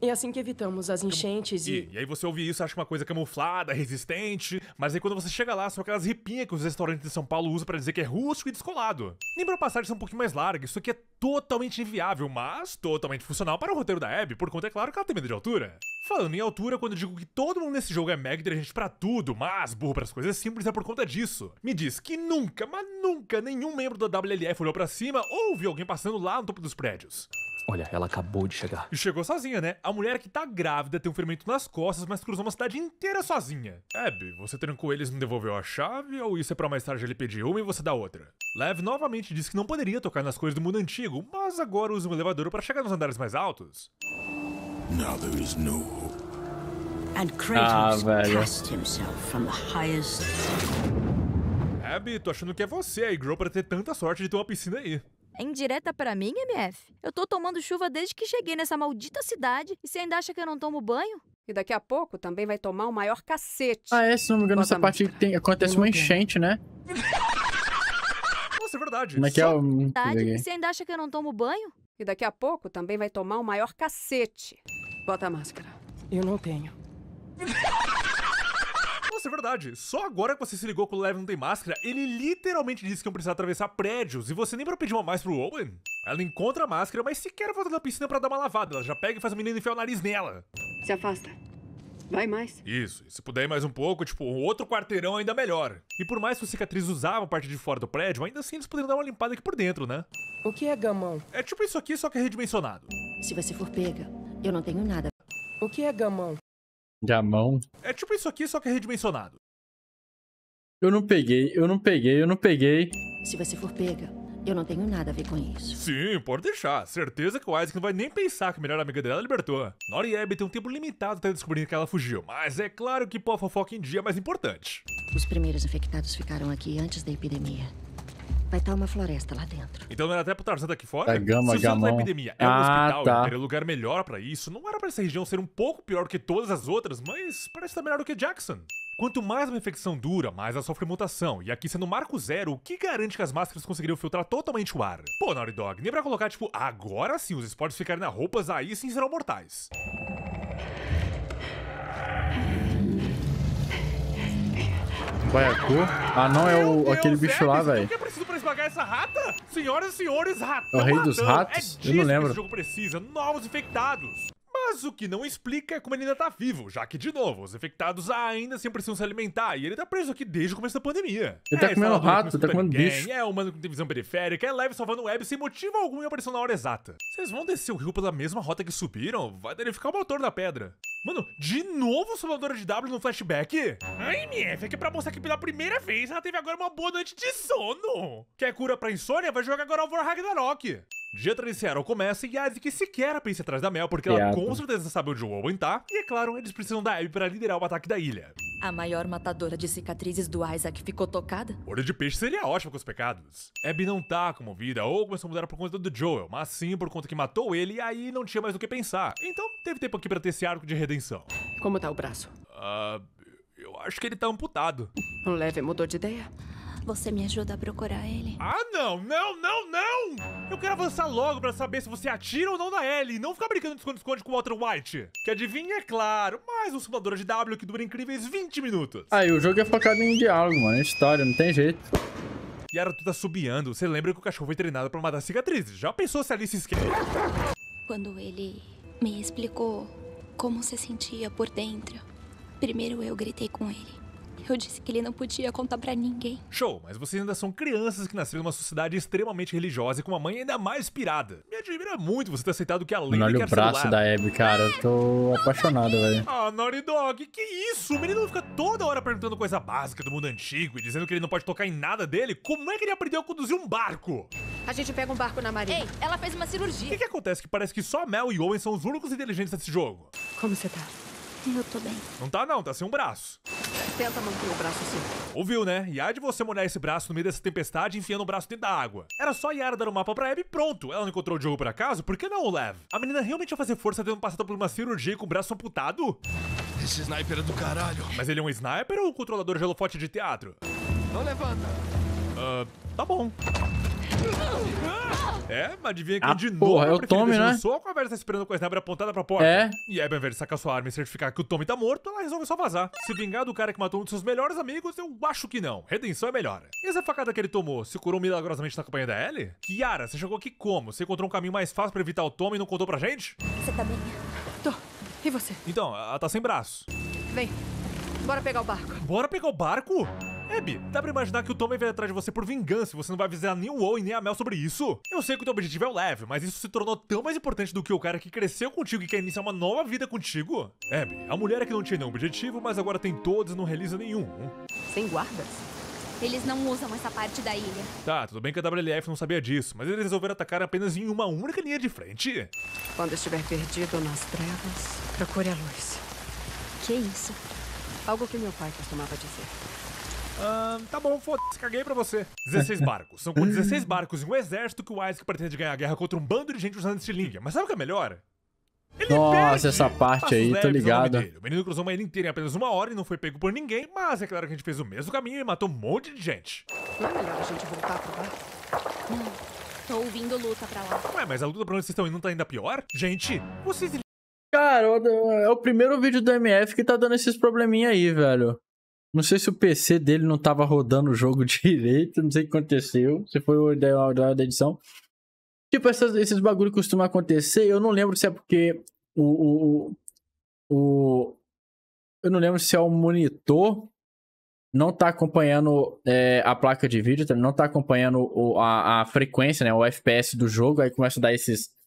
É assim que evitamos as enchentes e aí você ouve isso, acha uma coisa camuflada, resistente. Mas aí quando você chega lá, são aquelas ripinhas que os restaurantes de São Paulo usam pra dizer que é rústico e descolado. Nem pra passagem são um pouquinho mais larga, isso aqui é totalmente inviável, mas totalmente funcional para o roteiro da Abby, por conta, é claro, que ela tem medo de altura. Falando em altura, quando eu digo que todo mundo nesse jogo é mega inteligente pra tudo, mas burro pras coisas simples, é por conta disso. Me diz que nunca, mas nunca, nenhum membro da WLF olhou pra cima ou viu alguém passando lá no topo dos prédios. Olha, ela acabou de chegar. E chegou sozinha, né? A mulher que tá grávida tem um ferimento nas costas, mas cruzou uma cidade inteira sozinha. Abby, você trancou eles e não devolveu a chave? Ou isso é pra mais tarde ele pedir uma e você dá outra? Lev novamente disse que não poderia tocar nas coisas do mundo antigo, mas agora usa um elevador pra chegar nos andares mais altos. Now there is no hope. And Kratos cast himself from the highest. Abby, tô achando que é você aí, girl, pra ter tanta sorte de ter uma piscina aí. É indireta pra mim, MF? Eu tô tomando chuva desde que cheguei nessa maldita cidade e você ainda acha que eu não tomo banho? E daqui a pouco também vai tomar o maior cacete. Ah, é, se não me engano, nessa parte tem, acontece uma enchente, né? Nossa, é verdade. Como é que é o... Você ainda acha que eu não tomo banho? E daqui a pouco também vai tomar o maior cacete. Bota a máscara. Eu não tenho. Nossa, é verdade. Só agora que você se ligou que o Lev não tem máscara, ele literalmente disse que iam precisar atravessar prédios e você nem pra pedir uma mais pro Owen. Ela encontra a máscara, mas sequer volta da piscina pra dar uma lavada. Ela já pega e faz a menina enfiar o nariz nela. Se afasta. Vai mais. Isso, e se puder ir mais um pouco, tipo, um outro quarteirão ainda melhor. E por mais que os cicatrizes usavam a parte de fora do prédio, ainda assim eles poderiam dar uma limpada aqui por dentro, né? O que é gamão? É tipo isso aqui, só que é redimensionado. Se você for pega, eu não tenho nada. O que é gamão? Gamão? É tipo isso aqui, só que é redimensionado. Eu não peguei. Se você for pega, eu não tenho nada a ver com isso. Sim, pode deixar. Certeza que o Isaac não vai nem pensar que a melhor amiga dela libertou. Nora e Abby tem um tempo limitado até descobrir que ela fugiu, mas é claro que pôr a fofoca em dia é mais importante. Os primeiros infectados ficaram aqui antes da epidemia. Vai estar uma floresta lá dentro. Então não era até pro Tarzan daqui fora? É gama, se o centro da epidemia é um hospital, tá. Teria lugar melhor pra isso. Não era pra essa região ser um pouco pior que todas as outras, mas parece estar melhor do que Jackson. Quanto mais uma infecção dura, mais ela sofre mutação. E aqui sendo marco zero, o que garante que as máscaras conseguiriam filtrar totalmente o ar? Pô, Naughty Dog, nem pra colocar, tipo, agora sim os esportes ficarem na roupas, aí sim serão mortais. Baiacu? Ah, não, é o, aquele bicho lá, velho. O que é preciso pra esmagar essa rata? Senhoras e senhores, ratos. É o rei dos ratos? Eu não lembro. Esse jogo precisa, novos infectados. Mas o que não explica é como ele ainda tá vivo, já que, de novo, os infectados ainda sempre precisam se alimentar, e ele tá preso aqui desde o começo da pandemia. Ele tá comendo rato, tá comendo bicho. É humano com visão periférica, é leve salvando web sem motivo algum e apareceu na hora exata. Vocês vão descer o rio pela mesma rota que subiram? Vai danificar o motor da pedra. Mano, de novo o salvador de W no flashback? Ai, MF, é que pra mostrar que pela primeira vez ela teve agora uma boa noite de sono. Quer cura pra insônia? Vai jogar agora o Ragnarok. Dia 3 de começa e a Isaac sequer pensa atrás da Mel, porque ela com certeza sabe onde o Owen tá. E é claro, eles precisam da Abby pra liderar o ataque da ilha. A maior matadora de cicatrizes do Isaac ficou tocada? Olho de peixe seria ótimo com os pecados. Abby não tá comovida ou começou a mudar por conta do Joel, mas sim por conta que matou ele e aí não tinha mais o que pensar. Então teve tempo aqui pra ter esse arco de redenção. Como tá o braço? Eu acho que ele tá amputado. O Lev mudou de ideia? Você me ajuda a procurar ele? Ah, não! Eu quero avançar logo pra saber se você atira ou não na Ellie. Não ficar brincando de esconde-esconde com o Walter White. Que adivinha, é claro, mais um simulador de W que dura incríveis 20 minutos. Aí, o jogo é focado em diálogo, mano. É história, não tem jeito. Yara, tu tá subiando. Você lembra que o cachorro foi treinado pra matar cicatrizes. Já pensou se ali se esquece? Quando ele me explicou como se sentia por dentro, primeiro eu gritei com ele. Eu disse que ele não podia contar pra ninguém. Show, mas vocês ainda são crianças que nasceram numa sociedade extremamente religiosa e com uma mãe ainda mais pirada. Me admira muito você ter aceitado que a Lady quer celular. Olha o braço da Abby, cara. Eu tô apaixonado, velho. Ah, Naughty Dog, que isso? O menino fica toda hora perguntando coisa básica do mundo antigo e dizendo que ele não pode tocar em nada dele. Como é que ele aprendeu a conduzir um barco? A gente pega um barco na marinha. Ei, ela fez uma cirurgia. O que acontece que parece que só Mel e Owen são os únicos inteligentes desse jogo? Como você tá? Eu tô bem. Não tá não, tá sem um braço. Tenta manter o braço assim. Ouviu, né? E há de você molhar esse braço no meio dessa tempestade enfiando o braço dentro da água. Era só Yara dar um mapa pra Abby e pronto. Ela não encontrou o jogo por acaso? Por que não, Lev? A menina realmente ia fazer força tendo passado por uma cirurgia com o braço amputado? Esse sniper é do caralho. Mas ele é um sniper ou um controlador de holofote de teatro? Não levanta. Tá bom. É, mas adivinha que de novo é o Tommy, né? Só a conversa esperando com a sniper apontada pra porta. É. E aí, ao invés de sacar sua arma e certificar que o Tommy tá morto, ela resolve só vazar. Se vingar do cara que matou um de seus melhores amigos, eu acho que não. Redenção é melhor. E essa facada que ele tomou, se curou milagrosamente na companhia da Ellie? Yara, você chegou aqui como? Você encontrou um caminho mais fácil pra evitar o Tommy e não contou pra gente? Você tá bem? Tô. E você? Então, ela tá sem braço. Vem. Bora pegar o barco. Bora pegar o barco? Abby, dá pra imaginar que o Tommy veio atrás de você por vingança e você não vai avisar nem o Owen nem a Mel sobre isso? Eu sei que o teu objetivo é o Lev, mas isso se tornou tão mais importante do que o cara que cresceu contigo e quer iniciar uma nova vida contigo. Abby, a mulher é que não tinha nenhum objetivo, mas agora tem todos e não realiza nenhum. Sem guardas? Eles não usam essa parte da ilha. Tá, tudo bem que a WLF não sabia disso, mas eles resolveram atacar apenas em uma única linha de frente. Quando estiver perdido nas trevas, procure a luz. Que isso? Algo que meu pai costumava dizer. Tá bom, foda-se, caguei pra você. 16 barcos. São com 16 barcos em um exército que o Isaac pretende ganhar a guerra contra um bando de gente usando estilingue. Mas sabe o que é melhor? Ele perde. Essa parte aí, tô ligado. O menino cruzou uma ilha inteira em apenas uma hora e não foi pego por ninguém, mas é claro que a gente fez o mesmo caminho e matou um monte de gente. Não é melhor a gente voltar pra lá? Tô ouvindo luta pra lá. Ué, mas a luta pra onde vocês estão indo não tá ainda pior? Gente, vocês... Cara, é o primeiro vídeo do MF que tá dando esses probleminha aí, velho. Não sei se o PC dele não tava rodando o jogo direito, não sei o que aconteceu, se foi o ideal da edição. Tipo, esses bagulho costumam acontecer, eu não lembro se é porque eu não lembro se é o monitor não tá acompanhando a placa de vídeo, não tá acompanhando a frequência, né, o FPS do jogo, aí começa a dar esses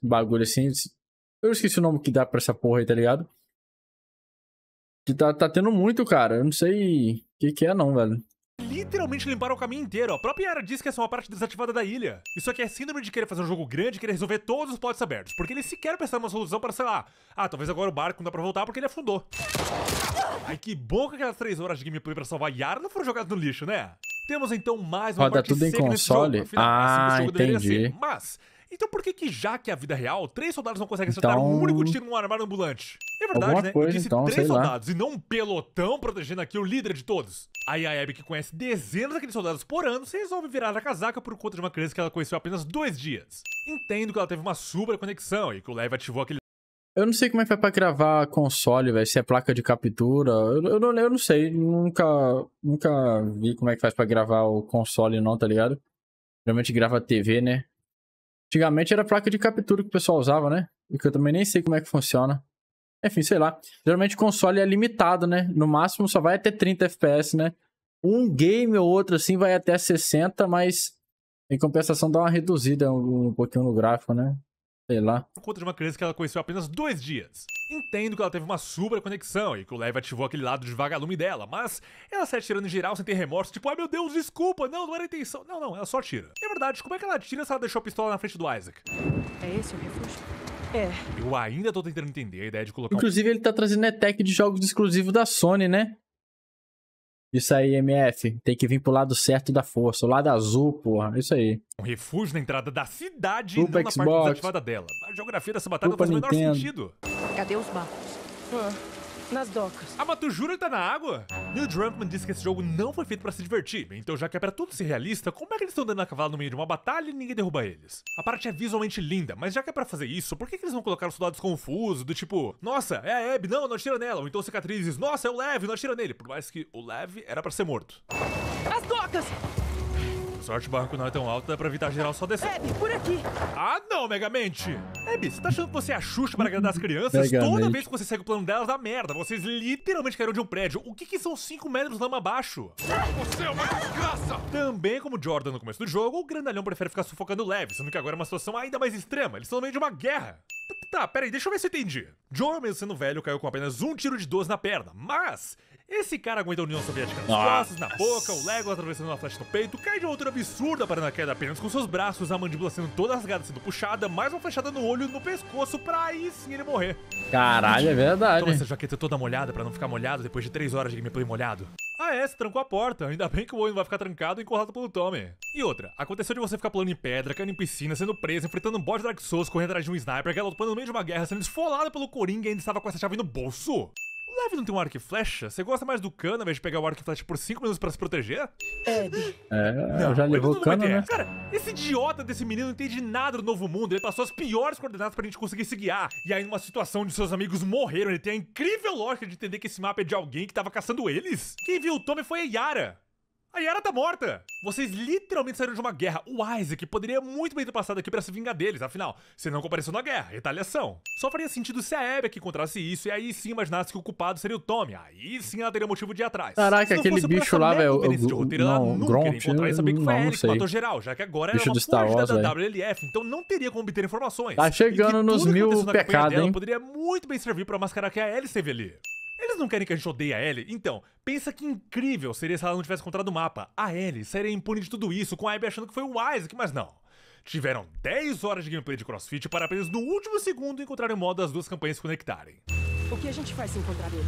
bagulho assim. Eu esqueci o nome que dá pra essa porra aí, tá ligado? Tá tendo muito, cara. Eu não sei o que é não, velho. Literalmente limparam o caminho inteiro. A própria Yara diz que essa é uma parte desativada da ilha. Isso aqui é síndrome de querer fazer um jogo grande e querer resolver todos os plots abertos. Porque eles sequer pensaram uma solução para, sei lá... Ah, talvez agora o barco não dá pra voltar porque ele afundou. Ai, que bom que aquelas 3 horas de gameplay pra salvar Yara não foram jogadas no lixo, né? Temos então mais uma parte seca nesse jogo. Roda tudo em console? Ah, entendi. Mas... Então por que já que é a vida real, 3 soldados não conseguem acertar um único tiro num armário ambulante? É verdade, né? Eu disse 3 soldados e não um pelotão protegendo aqui o líder de todos. Aí a Abby, que conhece dezenas daqueles soldados por ano, se resolve virar a casaca por conta de uma criança que ela conheceu há apenas 2 dias. Entendo que ela teve uma super conexão e que o Lev ativou aquele... Eu não sei como é que vai pra gravar console, velho, se é placa de captura. Eu não sei, nunca vi como é que faz pra gravar o console não, tá ligado? Geralmente grava a TV, né? Antigamente era placa de captura que o pessoal usava, né? E que eu também nem sei como é que funciona. Enfim, sei lá. Geralmente o console é limitado, né? No máximo só vai até 30 FPS, né? Um game ou outro assim vai até 60, mas em compensação dá uma reduzida um pouquinho no gráfico, né? Sei lá. Conta de uma criança que ela conheceu há apenas 2 dias. Entendo que ela teve uma super conexão e que o Lev ativou aquele lado de vagalume dela, mas ela sai atirando em geral sem ter remorso, tipo, ai meu Deus, desculpa, não era a intenção. Não, ela só atira. É verdade, como é que ela atira se ela deixou a pistola na frente do Isaac? É esse o refúgio? É. Eu ainda tô tentando entender a ideia de colocar... Inclusive ele tá trazendo ETEC de jogos exclusivos da Sony, né? Isso aí, MF. Tem que vir pro lado certo da força. O lado azul, porra. Isso aí. Um refúgio na entrada da cidade e não na parte desativada dela. A geografia dessa batalha não faz o menor sentido. Cadê os barcos? Nas docas. Ah, mas tu jura que tá na água? Neil Druckmann disse que esse jogo não foi feito pra se divertir. Então, já que é pra tudo ser realista, como é que eles estão dando a cavalo no meio de uma batalha e ninguém derruba eles? A parte é visualmente linda, mas já que é pra fazer isso, por que eles vão colocar os soldados confusos, do tipo, nossa, é a Abby, não atira nela. Ou então Cicatrizes, nossa, é o Lev, não atira nele. Por mais que o Lev era pra ser morto. As docas! Sorte, o barco não é tão alto, dá pra evitar geral só descer. Abby, por aqui! Ah, não, Megamente! Abby, você tá achando que você é a Xuxa para agradar as crianças? Toda vez que você segue o plano delas, dá merda. Vocês literalmente caíram de um prédio. O que são 5 metros lama abaixo? Você é uma desgraça! Também, como Jordan no começo do jogo, o grandalhão prefere ficar sufocando o Lev, sendo que agora é uma situação ainda mais extrema. Eles estão no meio de uma guerra. Tá, peraí, deixa eu ver se eu entendi. Joel, mesmo sendo velho, caiu com apenas um tiro de 12 na perna, mas... Esse cara aguenta a União Soviética nas costas, na boca, o Lego atravessando uma flecha no peito, cai de uma altura absurda para na queda apenas com seus braços, a mandíbula sendo toda rasgada, sendo puxada, mais uma flechada no olho, no pescoço, pra aí sim ele morrer. Caralho, é verdade. Toma essa jaqueta toda molhada pra não ficar molhado depois de 3 horas de gameplay molhado. Ah é, você trancou a porta, ainda bem que o Owen vai ficar trancado e encurralado pelo Tommy. E outra, aconteceu de você ficar pulando em pedra, caindo em piscina, sendo preso, enfrentando um boss de Dark Souls, correndo atrás de um sniper, galopando no meio de uma guerra, sendo esfolado pelo Coringa e ainda estava com essa chave no bolso. O Lev não tem um arco e flecha? Você gosta mais do cano ao invés de pegar o arco e flecha por 5 minutos pra se proteger? Não, já levou o cano, né? Cara, esse idiota desse menino não entende nada do novo mundo. Ele passou as piores coordenadas pra gente conseguir se guiar. E aí, numa situação onde seus amigos morreram, ele tem a incrível lógica de entender que esse mapa é de alguém que tava caçando eles. Quem viu o Tommy foi a Yara. A Yara tá morta! Vocês literalmente saíram de uma guerra. O Isaac poderia muito bem ter passado aqui pra se vingar deles. Afinal, você não compareceu na guerra. Retaliação. Só faria sentido se a Abby que encontrasse isso e aí sim imaginasse que o culpado seria o Tommy. Aí sim ela teria motivo de ir atrás. Caraca, aquele bicho lá, velho. Ela nunca iria encontrar e saber que foi a Ellie que matou geral, já que agora ela é uma fugida da WLF, então não teria como obter informações. Tá chegando nos 1000 pecados, hein? Poderia muito bem servir pra mascarar que a Ellie esteve ali. Eles não querem que a gente odeie a Ellie? Então, pensa que incrível seria se ela não tivesse encontrado o mapa. A Ellie seria impune de tudo isso, com a Abby achando que foi o Isaac, mas não. Tiveram 10 horas de gameplay de crossfit para apenas no último segundo encontrarem o modo das duas campanhas se conectarem. O que a gente faz se encontrar ele?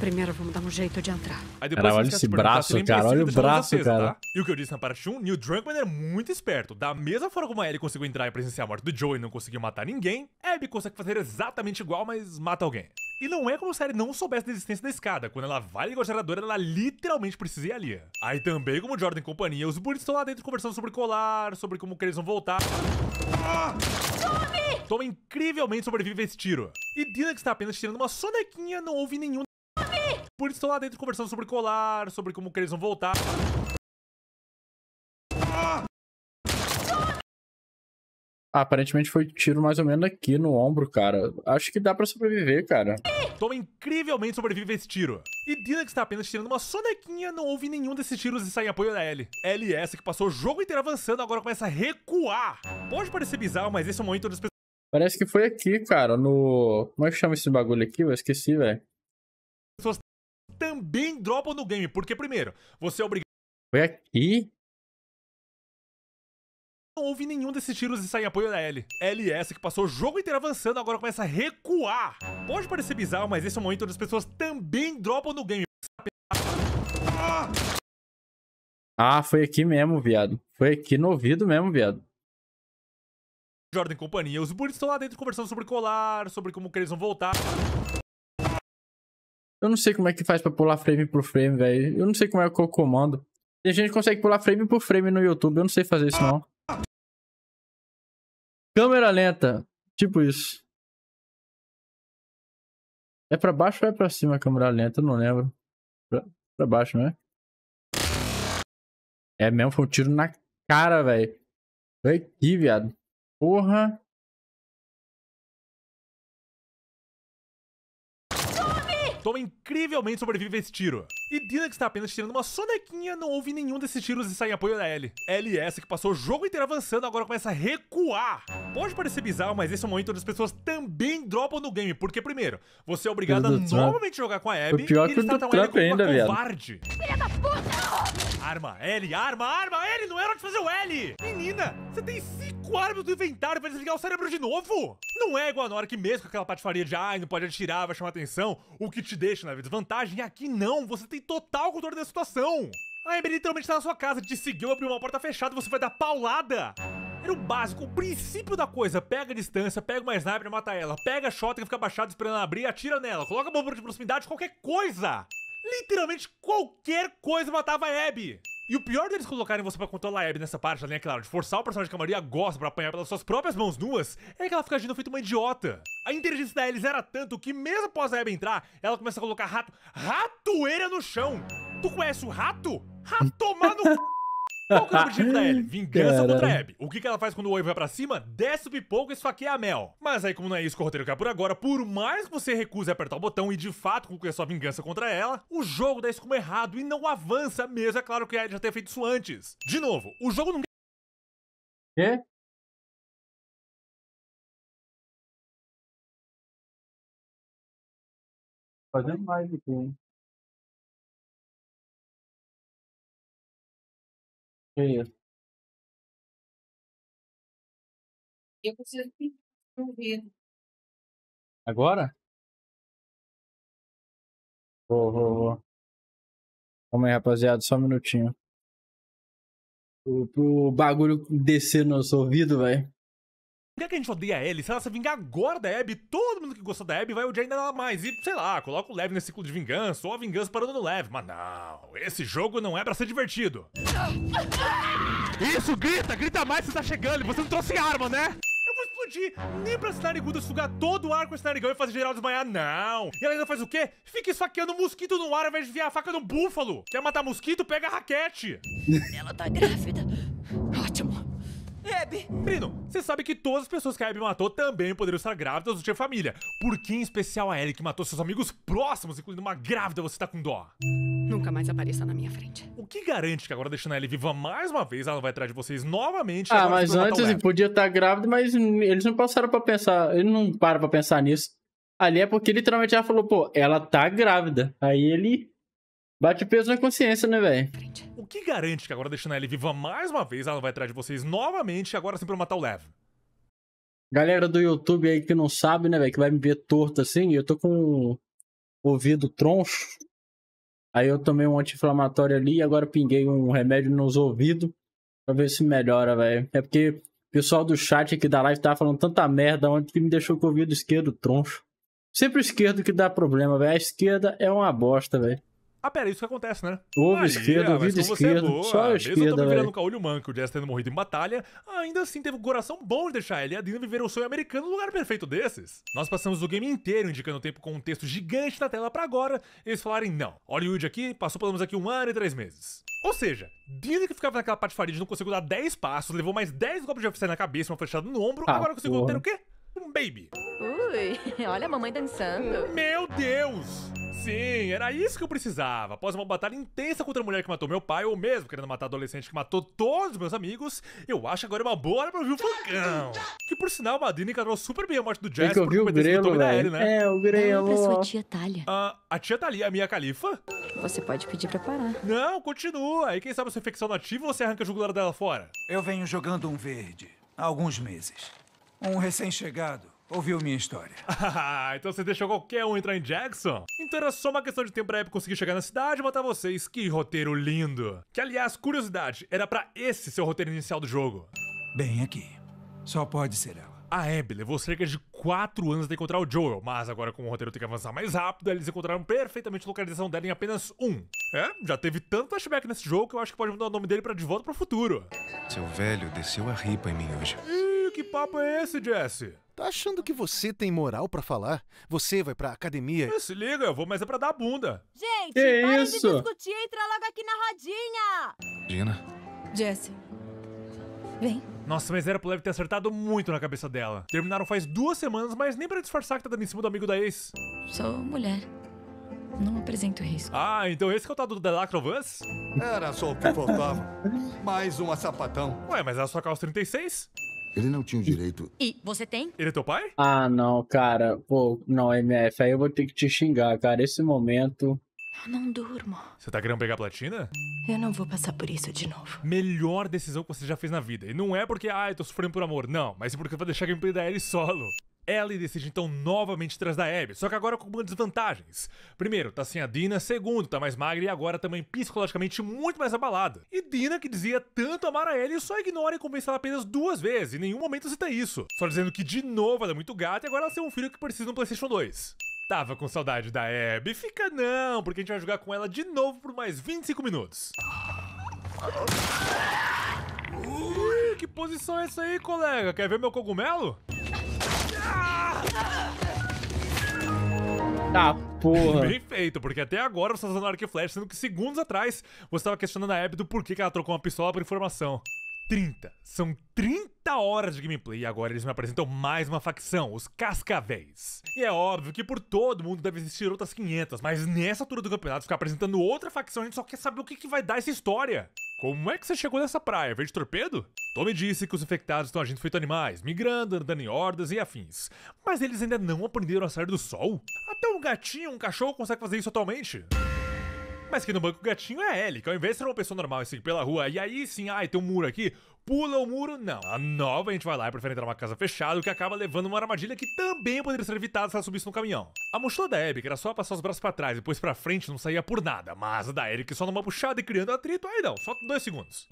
Primeiro vamos dar um jeito de entrar. Aí depois cara, olha esse braço, cara. Olha o braço, acesa, cara. Tá? E o que eu disse na parte 1, Neil Druckmann é muito esperto. Da mesma forma como a Ellie conseguiu entrar e presenciar a morte do Joel e não conseguiu matar ninguém, Abby consegue fazer exatamente igual, mas mata alguém. E não é como se a Ellie não soubesse da existência da escada. Quando ela vai ligar o gerador, ela literalmente precisa ir ali. Aí também, como Jordan e companhia, os bonitos estão lá dentro conversando sobre colar, sobre como que eles vão voltar. Toma incrivelmente sobrevive a esse tiro. E Dina, que está apenas tirando uma sonequinha, não ouve nenhum. Por isso estão lá dentro conversando sobre colar, sobre como que eles vão voltar. Aparentemente foi tiro mais ou menos aqui no ombro, cara. Acho que dá pra sobreviver, cara. Toma incrivelmente sobrevive a esse tiro. E Dina, que está apenas tirando uma sonequinha, não ouve nenhum desses tiros e sai em apoio da Ellie. Ellie é essa que passou o jogo inteiro avançando, agora começa a recuar. Pode parecer bizarro, mas esse é o momento das pessoas... Parece que foi aqui, cara, no... Como é que chama esse bagulho aqui? Eu esqueci, velho. Pessoas também dropam no game, porque primeiro, você é obrigado... Foi aqui? Não houve nenhum desses tiros e sai em apoio da Ellie. Ellie é essa que passou o jogo inteiro avançando, agora começa a recuar. Pode parecer bizarro, mas esse é o momento onde as pessoas também dropam no game. Ah, foi aqui mesmo, viado. Foi aqui no ouvido mesmo, viado. Jordan e companhia, os bonitos estão lá dentro conversando sobre colar, sobre como que eles vão voltar. Eu não sei como é que faz pra pular frame por frame, velho. Eu não sei como é que eu comando. Tem gente que consegue pular frame por frame no YouTube. Eu não sei fazer isso, não. Câmera lenta. Tipo isso. É pra baixo ou é pra cima a câmera lenta? Eu não lembro. Pra baixo, né? É mesmo, foi um tiro na cara, velho. Foi aqui, viado. Porra. Toma incrivelmente sobrevive a esse tiro. E Dina, que está apenas tirando uma sonequinha, não ouve nenhum desses tiros e sai em apoio da Ellie. Ellie é essa que passou o jogo inteiro avançando, agora começa a recuar. Pode parecer bizarro, mas esse é o momento onde as pessoas também dropam no game, porque primeiro, você é obrigado a novamente jogar com a Abby e eles tratam a Ellie como uma covarde. Filha da puta! Arma, Ellie, arma, arma, Ellie, não é hora de fazer o Ellie! Menina, você tem 5 armas do inventário pra desligar o cérebro de novo? Não é igual na hora que mesmo com aquela patifaria de ai, não pode atirar, vai chamar atenção, o que te deixa na desvantagem, aqui não, você tem total controle da situação. A Abby literalmente tá na sua casa, te seguiu, abriu uma porta fechada, você vai dar paulada. Era o básico, o princípio da coisa, pega a distância, pega uma sniper e mata ela, pega a shotgun que fica abaixada esperando ela abrir, atira nela, coloca a bomba de proximidade, qualquer coisa. Literalmente qualquer coisa matava a Abby. E o pior deles colocarem você pra controlar a Abby nessa parte, além, é claro, de forçar o personagem que a maioria gosta pra apanhar pelas suas próprias mãos nuas, é que ela fica agindo feito uma idiota. A inteligência da Ellie era tanto que mesmo após a Abby entrar, ela começa a colocar ratoeira no chão. Tu conhece o rato? Ratomar no c... Qual que é o objetivo da Ellie? Vingança contra a Abby. O que ela faz quando o Owen vai pra cima? Desce o pipoco e esfaqueia a Mel. Mas aí, como não é isso que o roteiro quer por agora, por mais que você recuse apertar o botão e de fato concluir a sua vingança contra ela, o jogo dá isso como errado e não avança mesmo. É claro que a Ellie já tenha feito isso antes. De novo, o jogo não... Quê? Fazendo mais aqui, hein? Eu preciso de ouvido. Agora? Vou. Calma aí, rapaziada, só um minutinho. Pro bagulho descer no nosso ouvido, velho. Por que a gente odeia a Ellie? Se ela se vingar agora da Abby, todo mundo que gostou da Abby vai odiar ainda ela mais. E, sei lá, coloca o Lev nesse ciclo de vingança ou a vingança parando no Lev. Mas não, esse jogo não é pra ser divertido. Isso, grita! Grita mais que você tá chegando e você não trouxe arma, né? Eu vou explodir! Nem pra Snariguda sugar todo o ar com o Snarigão e fazer geral desmaiar, não! E ela ainda faz o quê? Fica esfaqueando um mosquito no ar ao invés de enfiar a faca no búfalo! Quer matar mosquito? Pega a raquete! Ela tá grávida! Ótimo! Abby! Brino, você sabe que todas as pessoas que a Abby matou também poderiam estar grávidas ou ter família. Por que em especial a Ellie, que matou seus amigos próximos, incluindo uma grávida, você tá com dó? Nunca mais apareça na minha frente. O que garante que agora deixando a Ellie viva mais uma vez, ela não vai atrás de vocês novamente? Ah, mas antes podia estar grávida, mas eles não passaram pra pensar, eles não param pra pensar nisso. Ali é porque literalmente ela falou, pô, ela tá grávida. Aí ele... bate peso na consciência, né, velho? O que garante que agora deixando a Ellie viva mais uma vez, ela não vai atrás de vocês novamente, agora sim pra matar o Lev? Galera do YouTube aí que não sabe, né, velho, que vai me ver torto assim, eu tô com o ouvido troncho. Aí eu tomei um anti-inflamatório ali e agora pinguei um remédio nos ouvidos pra ver se melhora, velho. É porque o pessoal do chat aqui da live tava falando tanta merda ontem que me deixou com o ouvido esquerdo troncho. Sempre o esquerdo que dá problema, velho. A esquerda é uma bosta, velho. Ah, pera, isso que acontece, né? Ovo esquerdo, ouvido esquerdo, é só a esquerda, eu tô virando um caolho manco, o Jesse tendo morrido em batalha, ainda assim teve um coração bom de deixar ele e a Dina viver um sonho americano no lugar perfeito desses. Nós passamos o game inteiro indicando o tempo com um texto gigante na tela pra agora, eles falarem não. Hollywood aqui, passou pelo menos aqui 1 ano e 3 meses. Ou seja, Dina que ficava naquela patifaria de não conseguiu dar 10 passos, levou mais 10 golpes de oficina na cabeça, uma flechada no ombro, agora conseguiu ter o quê? Um baby. Ui, olha a mamãe dançando. Meu Deus! Sim, era isso que eu precisava. Após uma batalha intensa contra a mulher que matou meu pai, ou mesmo querendo matar a adolescente que matou todos os meus amigos, eu acho que agora é uma boa hora pra ouvir o Funkão. Que por sinal, a Dina encarou super bem a morte do Jesse por competência do Tommy da Ellie, né? É, o grelo. A sua tia Thalia. A tia Thalia, a minha califa. Você pode pedir pra parar. Não, continua. Aí quem sabe a sua infecção nativa, você arranca a jugular dela fora. Eu venho jogando um verde há alguns meses. Um recém-chegado ouviu minha história. Ah, então você deixou qualquer um entrar em Jackson? Então era só uma questão de tempo pra Abby conseguir chegar na cidade e matar vocês. Que roteiro lindo. Que, aliás, curiosidade, era pra esse seu roteiro inicial do jogo. Bem aqui. Só pode ser ela. A Abby levou cerca de 4 anos até encontrar o Joel, mas agora como o roteiro tem que avançar mais rápido, eles encontraram perfeitamente a localização dela em apenas 1. É, já teve tanto flashback nesse jogo que eu acho que pode mudar o nome dele pra De Volta pro Futuro. Seu velho desceu a ripa em mim hoje. Que papo é esse, Jesse? Tá achando que você tem moral pra falar? Você vai pra academia... Se liga, eu vou, mas é pra dar a bunda. Gente, para de discutir e entra logo aqui na rodinha. Dina. Jesse. Vem. Nossa, mas era pro Lev ter acertado muito na cabeça dela. Terminaram faz 2 semanas, mas nem pra disfarçar que tá dando em cima do amigo da ex. Sou mulher. Não apresento risco. Ah, então esse que é o tal do The Last of Us? Era só o que faltava. Mais uma sapatão. Ué, mas é só calça 36? Ele não tinha o direito. E você tem? Ele é teu pai? Ah, não, cara. Pô, não, MF, aí eu vou ter que te xingar, cara. Esse momento... Eu não durmo. Você tá querendo pegar platina? Eu não vou passar por isso de novo. Melhor decisão que você já fez na vida. E não é porque, eu tô sofrendo por amor. Não, mas é porque eu vou deixar a gameplay da Ellie solo. Ellie decide então novamente atrás da Abby, só que agora com algumas desvantagens. Primeiro, tá sem a Dina, segundo, tá mais magra e agora também psicologicamente muito mais abalada. E Dina, que dizia tanto amar a Ellie, só ignora e convence ela apenas 2 vezes, em nenhum momento cita isso. Só dizendo que de novo ela é muito gata e agora ela tem um filho que precisa de um PlayStation 2. Tava com saudade da Abby? Fica não, porque a gente vai jogar com ela de novo por mais 25 minutos. Que posição é essa aí, colega? Quer ver meu cogumelo? Tá, porra. Bem feito, porque até agora você tá usando arco e flecha, sendo que segundos atrás você tava questionando a Abby do porquê que ela trocou uma pistola por informação. 30. São 30 horas de gameplay e agora eles me apresentam mais uma facção, os Cascavéis. E é óbvio que por todo mundo deve existir outras 500, mas nessa altura do campeonato ficar apresentando outra facção, a gente só quer saber o que vai dar essa história. Como é que você chegou nessa praia? Veio de torpedo? Tommy disse que os infectados estão agindo feito animais, migrando, andando em hordas e afins. Mas eles ainda não aprenderam a sair do sol? Até um gatinho, um cachorro consegue fazer isso atualmente. Mas quem não banca o gatinho é a Ellie, que ao invés de ser uma pessoa normal e seguir pela rua, e aí sim, tem um muro aqui, pula o muro, não. A nova a gente vai lá e prefere entrar numa casa fechada, o que acaba levando uma armadilha que também poderia ser evitada se ela subisse no caminhão. A mochila da Abby, que era só passar os braços pra trás e depois pra frente, não saía por nada, mas a da Ellie, que só numa puxada e criando atrito, aí não, só 2 segundos.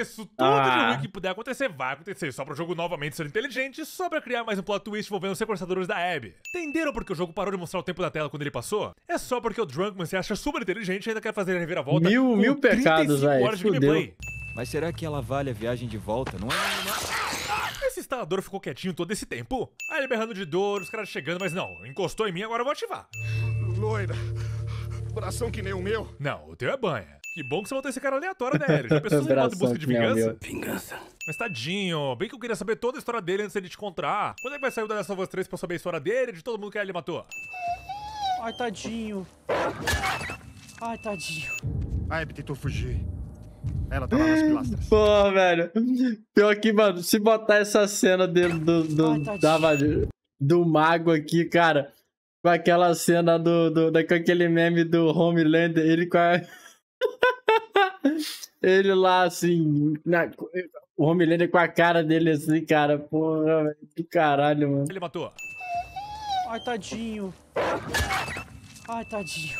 Isso, tudo de ruim que puder acontecer vai acontecer, só para o jogo novamente ser inteligente, só para criar mais um plot twist envolvendo os sequestradores da Abby. Entenderam porque o jogo parou de mostrar o tempo da tela quando ele passou? É só porque o Druckmann se acha super inteligente e ainda quer fazer a reviravolta mil pecados, horas de gameplay. Mas será que ela vale a viagem de volta? Não é? Esse instalador ficou quietinho todo esse tempo. Aí ele berrando de dor, os caras chegando, mas não, encostou em mim, agora eu vou ativar. Loira, coração que nem o meu. Não, o teu é banha. Que bom que você voltou esse cara aleatório, né, Ellie? Já pensou em modo busca de vingança? Vingança. Mas tadinho, bem que eu queria saber toda a história dele antes de ele te encontrar. Quando é que vai sair o The Last of Us 3 pra eu saber a história dele e de todo mundo que ele matou? Ai, tadinho. Ai, tadinho. A Abby tentou fugir. Ela tá lá nas pilastras. Pô, velho. Pior que, mano, se botar essa cena dele do mago aqui, cara, com aquela cena com aquele meme do Homelander, ele com a... Ele lá, assim, o Homelander com a cara dele, assim, cara, porra, do caralho, mano. Ele matou. Ai, tadinho. Ai, tadinho.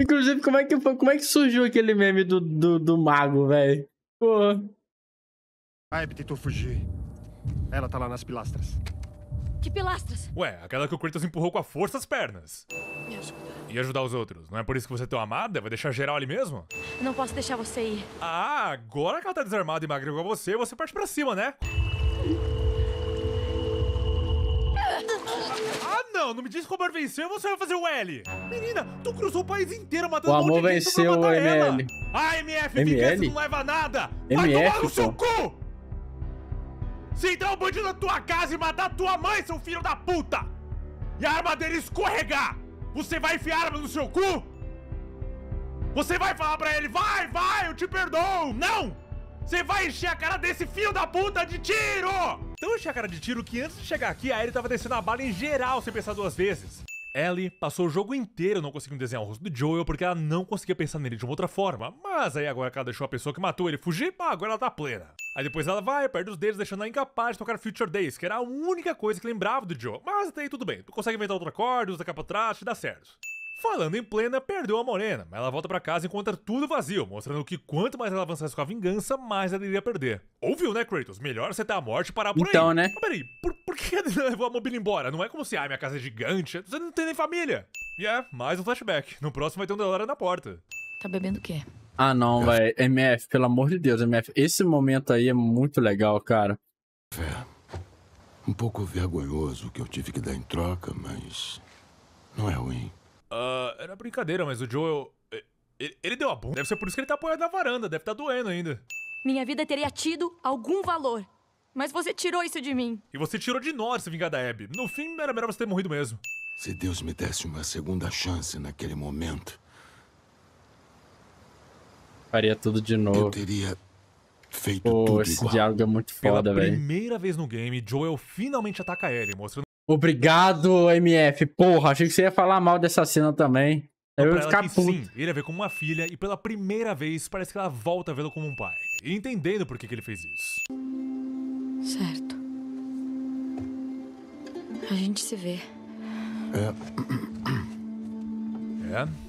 Inclusive, como é que surgiu aquele meme do mago, velho? Porra. A Abby tentou fugir. Ela tá lá nas pilastras. Que pilastras? Ué, aquela que o Kratos empurrou com a força as pernas. Me ajuda. E ajudar os outros. Não é por isso que você é tão amada? Vai deixar geral ali mesmo? Não posso deixar você ir. Ah, agora que ela tá desarmada e magra igual você, você parte pra cima, né? Ah, não! Não me diz que o amor venceu e você vai fazer o L. Menina, tu cruzou o país inteiro matando um monte de gente pra matar ela. Ah, MF, vingança não leva a nada! Vai tomar no seu cu! Sentar o bandido na tua casa e matar tua mãe, seu filho da puta! E a arma dele escorregar! Você vai enfiar arma no seu cu? Você vai falar pra ele, vai, eu te perdoo. Não! Você vai encher a cara desse filho da puta de tiro! Então encher a cara de tiro que antes de chegar aqui, a Ellie tava descendo a bala em geral sem pensar duas vezes. Ellie passou o jogo inteiro não conseguindo desenhar o rosto do Joel porque ela não conseguia pensar nele de uma outra forma. Mas aí agora que ela deixou a pessoa que matou ele fugir, agora ela tá plena. Aí depois ela vai, perde os dedos, deixando ela incapaz de tocar Future Days, que era a única coisa que lembrava do Joel. Mas até aí tudo bem, tu consegue inventar outro acorde, usa capa atrás, te dá certo. Falando em plena, perdeu a morena, mas ela volta pra casa e encontra tudo vazio, mostrando que quanto mais ela avançasse com a vingança, mais ela iria perder. Ouviu, né, Kratos? Melhor você ter a morte e parar por aí. Então, né? Mas peraí, por que ela levou a mobília embora? Não é como se, minha casa é gigante, você não tem nem família. E mais um flashback. No próximo vai ter um Delora na porta. Tá bebendo o quê? Ah, não, velho. MF, pelo amor de Deus, MF. Esse momento aí é muito legal, cara. Um pouco vergonhoso o que eu tive que dar em troca, mas não é ruim. Era brincadeira, mas o Joel... Ele deu a bunda. Deve ser por isso que ele tá apoiado na varanda. Deve tá doendo ainda. Minha vida teria tido algum valor. Mas você tirou isso de mim. E você tirou de nós se vingar da Abby. No fim, era melhor você ter morrido mesmo. Se Deus me desse uma segunda chance naquele momento... Faria tudo de novo. Eu teria feito tudo esse igual. Diálogo é muito foda, velho. Pela primeira vez no game, Joel finalmente ataca Ellie, mostrando... Obrigado, MF. Porra, achei que você ia falar mal dessa cena também. Eu ia ficar puto. Sim, ele a vê como uma filha e pela primeira vez parece que ela volta a vê-lo como um pai. E entendendo por que ele fez isso. Certo. A gente se vê.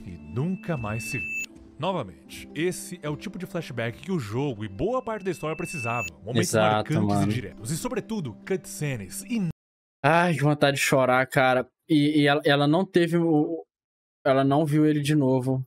E nunca mais se vê. Novamente, esse é o tipo de flashback que o jogo e boa parte da história precisavam. Momentos marcantes e diretos. E, sobretudo, cutscenes. Ai, que vontade de chorar, cara. E ela não teve... Ela não viu ele de novo.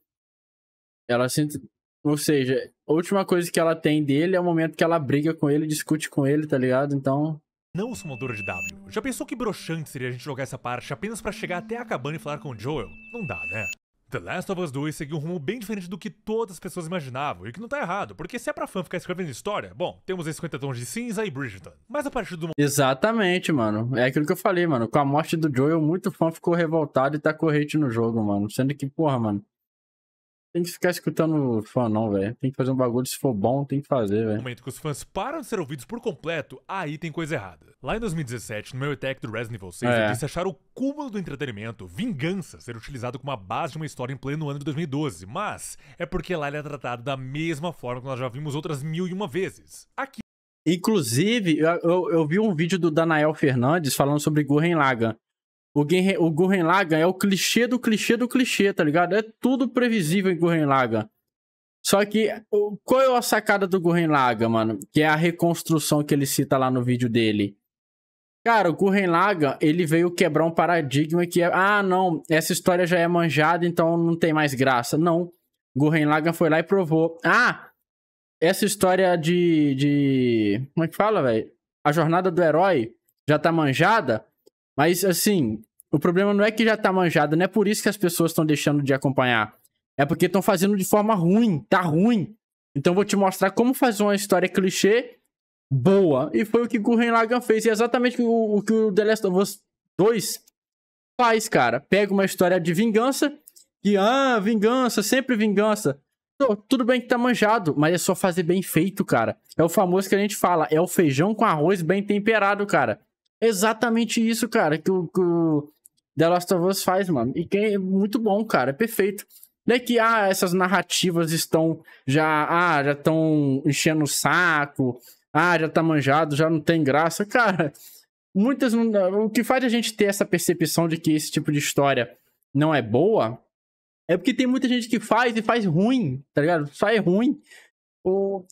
Ela sente... Ou seja, a última coisa que ela tem dele é o momento que ela briga com ele, discute com ele, tá ligado? Então... Não sumadora de W. Já pensou que broxante seria a gente jogar essa parte apenas pra chegar até a cabana e falar com o Joel? Não dá, né? The Last of Us 2 seguiu um rumo bem diferente do que todas as pessoas imaginavam, e que não tá errado, porque se é pra fã ficar escrevendo história, bom, temos aí 50 Tons de Cinza e Bridgerton. Mas a partir do... Exatamente, mano. É aquilo que eu falei, mano. Com a morte do Joel, muito fã ficou revoltado e tá corrente no jogo, mano. Sendo que, porra, mano, tem que ficar escutando fã não, velho. Tem que fazer um bagulho, se for bom, tem que fazer, velho. No momento que os fãs param de ser ouvidos por completo, aí tem coisa errada. Lá em 2017, no meu ETEC do Resident Evil 6, eu disse achar o cúmulo do entretenimento, vingança, ser utilizado como a base de uma história em pleno ano de 2012. Mas é porque lá ele é tratado da mesma forma que nós já vimos outras 1001 vezes. Aqui. Inclusive, eu vi um vídeo do Daniel Fernandes falando sobre Gurren Lagann. O Gurren Lagann é o clichê do clichê do clichê, tá ligado? É tudo previsível em Gurren Lagann. Só que, qual é a sacada do Gurren Lagann, mano? Que é a reconstrução que ele cita lá no vídeo dele. Cara, o Gurren Lagann, ele veio quebrar um paradigma que é... Ah, não, essa história já é manjada, então não tem mais graça. Não. Gurren Lagann foi lá e provou. Ah, essa história de... Como é que fala, velho? A jornada do herói já tá manjada, mas, assim... O problema não é que já tá manjada, não é por isso que as pessoas estão deixando de acompanhar. É porque estão fazendo de forma ruim, tá ruim. Então vou te mostrar como fazer uma história clichê boa. E foi o que Gurren Lagann fez. E é exatamente o que o The Last of Us 2 faz, cara. Pega uma história de vingança e, vingança, sempre vingança. Então, tudo bem que tá manjado, mas é só fazer bem feito, cara. É o famoso que a gente fala, é o feijão com arroz bem temperado, cara. Exatamente isso, cara, que o The Last of Us faz, mano. E é muito bom, cara, é perfeito. Não é que, essas narrativas estão já estão enchendo o saco, já tá manjado, já não tem graça. Cara, muitas... O que faz a gente ter essa percepção de que esse tipo de história não é boa é porque tem muita gente que faz e faz ruim, tá ligado? Só é ruim. Ou,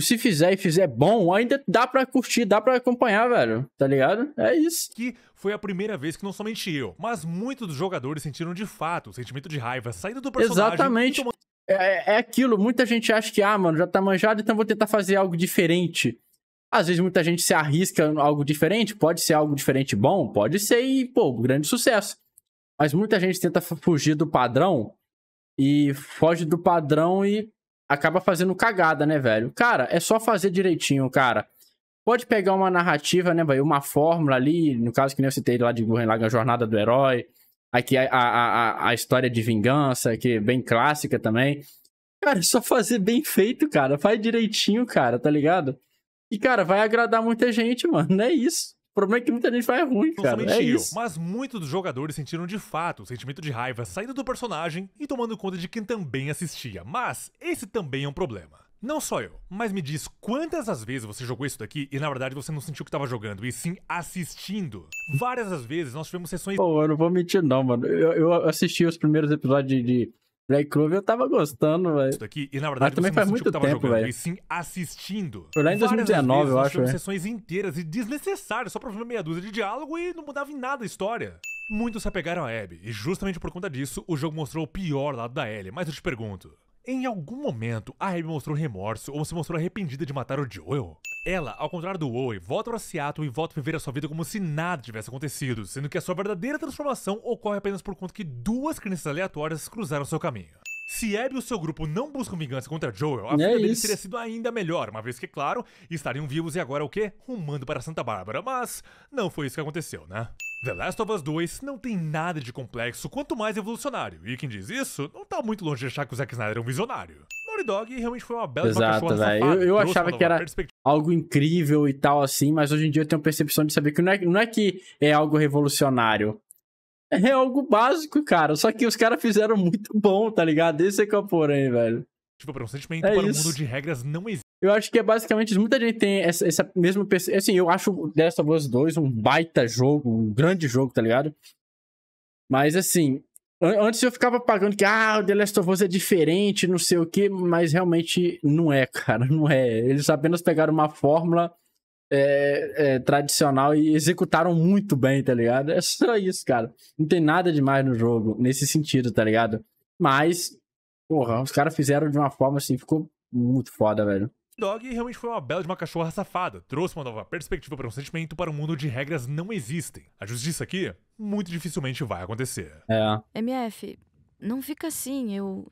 se fizer e fizer bom, ainda dá pra curtir, dá pra acompanhar, velho, tá ligado? É isso. Que foi a primeira vez que não somente eu, mas muitos dos jogadores sentiram de fato o sentimento de raiva saindo do personagem. Exatamente. Tomando... É aquilo, muita gente acha que, mano, já tá manjado, então vou tentar fazer algo diferente. Às vezes muita gente se arrisca em algo diferente, pode ser algo diferente bom, pode ser e, pô, grande sucesso. Mas muita gente tenta fugir do padrão e foge do padrão e acaba fazendo cagada, né, velho? Cara, é só fazer direitinho, cara. Pode pegar uma narrativa, né, velho? Uma fórmula ali, no caso que nem eu citei lá de Gurren Lagann, a jornada do herói. Aqui a história de vingança, que é bem clássica também. Cara, é só fazer bem feito, cara. Faz direitinho, cara, tá ligado? E, cara, vai agradar muita gente, mano. É isso. O problema é que muita gente vai ruim, cara. É isso. Mas muitos dos jogadores sentiram de fato o sentimento de raiva saindo do personagem e tomando conta de quem também assistia. Mas esse também é um problema. Não só eu, mas me diz quantas as vezes você jogou isso daqui e na verdade você não sentiu que tava jogando, e sim assistindo. Várias as vezes nós tivemos sessões... Pô, eu não vou mentir não, mano. Eu assisti os primeiros episódios de... Black Clover, eu tava gostando, velho. E na verdade, também faz muito tempo, velho. E sim, assistindo. Foi lá em 2019, eu acho. Sessões inteiras e desnecessárias, só pra ver meia dúzia de diálogo e não mudava em nada a história. Muitos se apegaram a Abby, e justamente por conta disso, o jogo mostrou o pior lado da Ellie. Mas eu te pergunto, em algum momento, a Abby mostrou remorso ou se mostrou arrependida de matar o Joel? Ela, ao contrário do Owen, volta pra Seattle e volta a viver a sua vida como se nada tivesse acontecido, sendo que a sua verdadeira transformação ocorre apenas por conta que duas crianças aleatórias cruzaram seu caminho. Se Abby e o seu grupo não buscam vingança contra Joel, a vida deles teria sido ainda melhor, uma vez que, claro, estariam vivos e agora o quê? Rumando para Santa Bárbara, mas não foi isso que aconteceu, né? The Last of Us 2 não tem nada de complexo, quanto mais evolucionário, e quem diz isso não tá muito longe de achar que o Zack Snyder é um visionário. Naughty Dog realmente foi uma bela... Exato, velho. Eu achava que era algo incrível e tal assim, mas hoje em dia eu tenho a percepção de saber que não é que é algo revolucionário. É algo básico, cara. Só que os caras fizeram muito bom, tá ligado? Esse é que é o porém, velho. Tipo, para um sentimento para o mundo de regras não existe. Eu acho que é basicamente isso. Muita gente tem essa mesma percepção. Assim, eu acho o The Last of Us 2 um baita jogo, um grande jogo, tá ligado? Mas assim... Antes eu ficava pagando que, o The Last of Us é diferente, não sei o que, mas realmente não é, cara, não é. Eles apenas pegaram uma fórmula tradicional e executaram muito bem, tá ligado? É só isso, cara. Não tem nada demais no jogo, nesse sentido, tá ligado? Mas, porra, os caras fizeram de uma forma assim, ficou muito foda, velho. Dog realmente foi uma bela de uma cachorra safada, trouxe uma nova perspectiva para um sentimento para um mundo de regras não existem. A justiça aqui muito dificilmente vai acontecer. MF, não fica assim, eu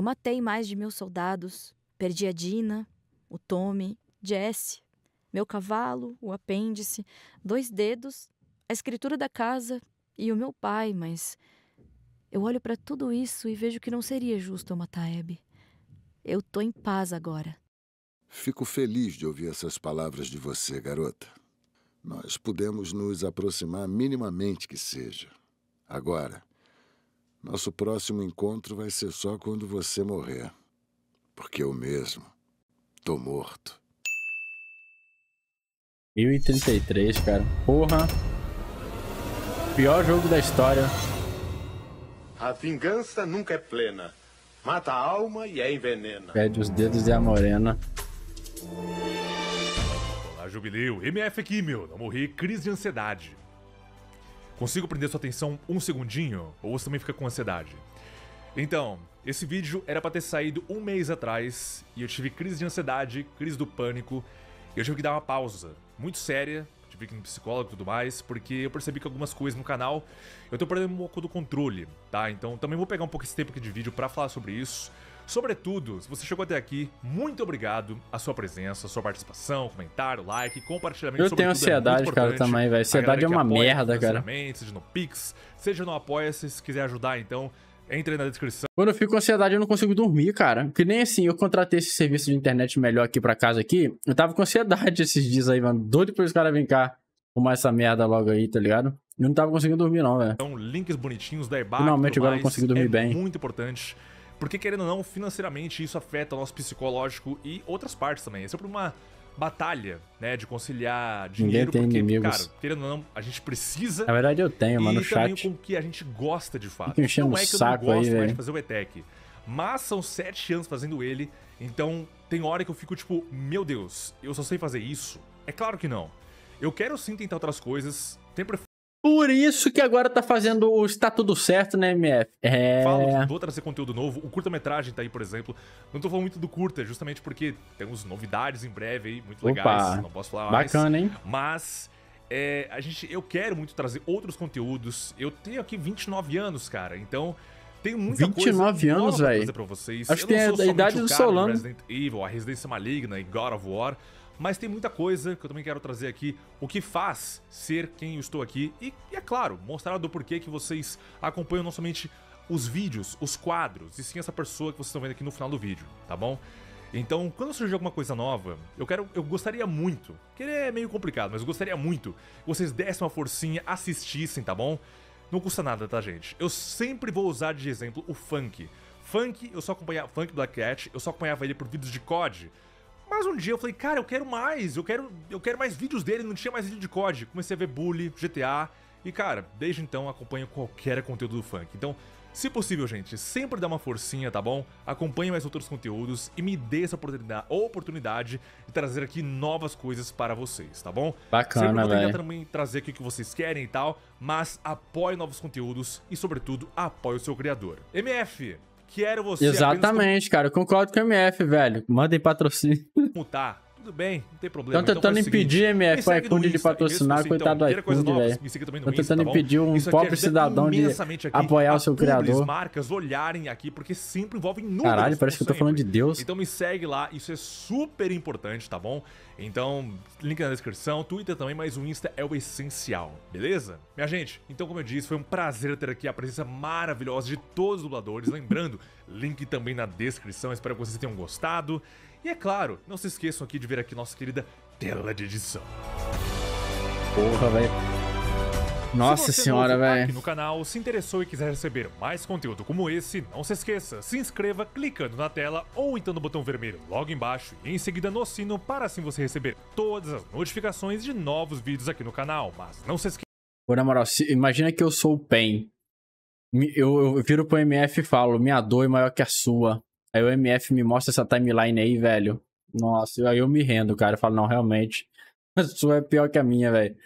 matei mais de 1000 soldados, perdi a Dina, o Tommy, Jesse, meu cavalo, o apêndice, 2 dedos, a escritura da casa e o meu pai, mas eu olho para tudo isso e vejo que não seria justo eu matar a Abby. Eu tô em paz agora. Fico feliz de ouvir essas palavras de você, garota. Nós pudemos nos aproximar minimamente que seja. Agora, nosso próximo encontro vai ser só quando você morrer. Porque eu mesmo tô morto. 1033, cara. Porra. Pior jogo da história. A vingança nunca é plena. Mata a alma e a envenena. Perde os dedos e a morena. Olá, Jubileu. MF aqui, meu. Não morri. Crise de ansiedade. Consigo prender sua atenção um segundinho? Ou você também fica com ansiedade? Então, esse vídeo era pra ter saído um mês atrás e eu tive crise de ansiedade, crise do pânico. E eu tive que dar uma pausa muito séria, tive que ir no psicólogo e tudo mais, porque eu percebi que algumas coisas no canal eu tô perdendo um pouco do controle, tá? Então também vou pegar um pouco esse tempo aqui de vídeo pra falar sobre isso. Sobretudo, se você chegou até aqui, muito obrigado a sua presença, a sua participação, comentário, like, compartilhamento. Eu tenho ansiedade, cara, também, velho. Ansiedade é uma merda, cara. Seja no Pix, seja no Apoia-se, se quiser ajudar, então... Entre na descrição. Quando eu fico com ansiedade, eu não consigo dormir, cara. Porque nem assim, eu contratei esse serviço de internet melhor aqui pra casa aqui. Eu tava com ansiedade esses dias aí, mano. Doido pros caras virem cá arrumar essa merda logo aí, tá ligado? Eu não tava conseguindo dormir, não, velho. Então, links bonitinhos da Ebac. Finalmente agora eu consegui dormir bem. É muito importante. Porque, querendo ou não, financeiramente isso afeta o nosso psicológico e outras partes também. É sempre uma batalha, né? De conciliar dinheiro. Ninguém tem inimigos. Porque, cara, querendo ou não, a gente precisa... Na verdade, eu tenho, mano, no chat. E também com o que a gente gosta, de fato. Não é que eu não gosto mais de fazer o ETEC. Mas são 7 anos fazendo ele, então tem hora que eu fico tipo, meu Deus, eu só sei fazer isso? É claro que não. Eu quero sim tentar outras coisas, sempre... Por isso que agora tá fazendo o Está Tudo Certo, né, MF? É... Falo, vou trazer conteúdo novo. O curta-metragem tá aí, por exemplo. Não tô falando muito do curta, justamente porque temos novidades em breve aí, muito legais. Não posso falar mais. Bacana, hein? Mas é, eu quero muito trazer outros conteúdos. Eu tenho aqui 29 anos, cara. Então, tenho muita coisa nova pra trazer pra vocês. Acho que tem a idade do Solano. Resident Evil, a Residência Maligna e God of War. Mas tem muita coisa que eu também quero trazer aqui, o que faz ser quem eu estou aqui. E é claro, mostrar do porquê que vocês acompanham não somente os vídeos, os quadros, e sim essa pessoa que vocês estão vendo aqui no final do vídeo, tá bom? Então, quando surgir alguma coisa nova, eu gostaria muito, querer é meio complicado, mas eu gostaria muito que vocês dessem uma forcinha, assistissem, tá bom? Não custa nada, tá, gente? Eu sempre vou usar de exemplo o Funk. Funk, eu só acompanhava, Funk Black Cat, eu só acompanhava ele por vídeos de COD. Mas um dia eu falei, cara, eu quero mais, eu quero mais vídeos dele, não tinha mais vídeo de COD. Comecei a ver Bully, GTA, e cara, desde então acompanho qualquer conteúdo do Funk. Então, se possível, gente, sempre dá uma forcinha, tá bom? Acompanhe mais outros conteúdos e me dê essa oportunidade de trazer aqui novas coisas para vocês, tá bom? Bacana, velho. Sempre vou tentar também trazer aqui o que vocês querem e tal, mas apoie novos conteúdos e, sobretudo, apoie o seu criador. MF... Quero você. Exatamente, cara. Eu concordo com o MF, velho. Mandem patrocínio. Tá, tudo bem, não tem problema. Estão tentando impedir o MF para iFood de patrocinar, coitado do iFood, velho. Estão tentando impedir um pobre cidadão de apoiar o seu criador. As marcas olharem aqui, porque sempre envolvem números. Caralho, parece que eu tô falando de Deus. Então me segue lá, isso é super importante, tá bom? Então, link na descrição, Twitter também, mas o Insta é o essencial, beleza? Minha gente, então como eu disse, foi um prazer ter aqui a presença maravilhosa de todos os dubladores. Lembrando, link também na descrição, espero que vocês tenham gostado. E é claro, não se esqueçam aqui de ver aqui nossa querida tela de edição. Porra, velho. Nossa senhora, velho. Aqui no canal, se interessou e quiser receber mais conteúdo como esse, não se esqueça, se inscreva clicando na tela ou então no botão vermelho logo embaixo e em seguida no sino para assim você receber todas as notificações de novos vídeos aqui no canal. Mas não se esqueça. Pô, na moral, imagina que eu sou o Pen. Eu viro pro MF e falo, minha dor é maior que a sua. Aí o MF me mostra essa timeline aí, velho. Nossa, aí eu me rendo, cara. Eu falo, não, realmente, a sua é pior que a minha, velho.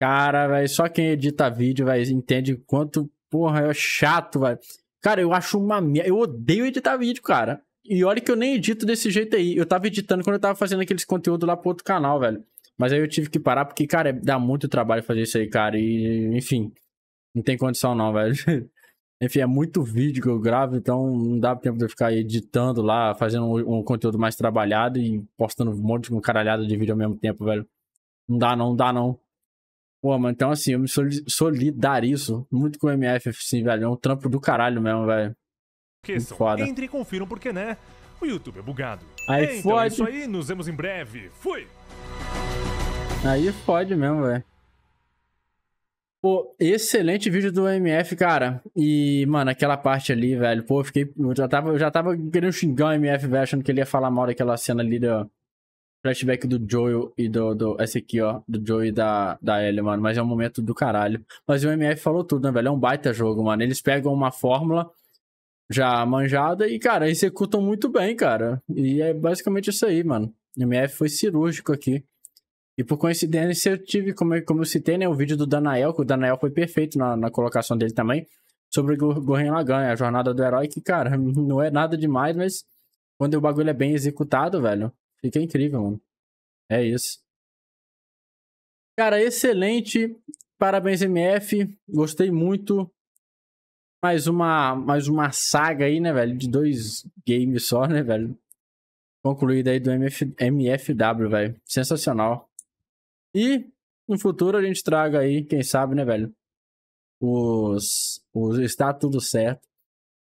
Cara, velho, só quem edita vídeo, velho, entende quanto, porra, é chato, velho. Cara, eu acho uma merda. Eu odeio editar vídeo, cara. E olha que eu nem edito desse jeito aí. Eu tava editando quando eu tava fazendo aqueles conteúdos lá pro outro canal, velho. Mas aí eu tive que parar porque, cara, dá muito trabalho fazer isso aí, cara. E, enfim, não tem condição não, velho. Enfim, é muito vídeo que eu gravo, então não dá tempo de eu ficar editando lá, fazendo um conteúdo mais trabalhado e postando um monte de caralhada de vídeo ao mesmo tempo, velho. Não dá não, não dá não. Pô, mano, então assim, eu me solidarizo muito com o MF, assim, velho. É um trampo do caralho mesmo, velho. Foda. Entre e confiram, porque, né? O YouTube é bugado. Aí então, fode. É isso aí, nos vemos em breve. Fui! Aí fode mesmo, velho. Pô, excelente vídeo do MF, cara. E, mano, aquela parte ali, velho. Pô, eu já tava querendo xingar o MF, velho, achando que ele ia falar mal daquela cena ali do flashback do Joel e esse aqui, ó. Do Joel e da Ellie, mano. Mas é um momento do caralho. Mas o MF falou tudo, né, velho? É um baita jogo, mano. Eles pegam uma fórmula já manjada e, cara, executam muito bem, cara. E é basicamente isso aí, mano. MF foi cirúrgico aqui. E por coincidência eu tive, como eu citei, né, o vídeo do Danael, que o Danael foi perfeito na colocação dele também, sobre o Gurren Lagann, a jornada do herói, que, cara, não é nada demais, mas quando o bagulho é bem executado, velho, fica incrível, mano. É isso. Cara, excelente. Parabéns, MF. Gostei muito. Mais uma saga aí, né, velho? De 2 games só, né, velho? Concluída aí do MFW, velho. Sensacional. E no futuro a gente traga aí, quem sabe, né, velho? Os Está Tudo Certo.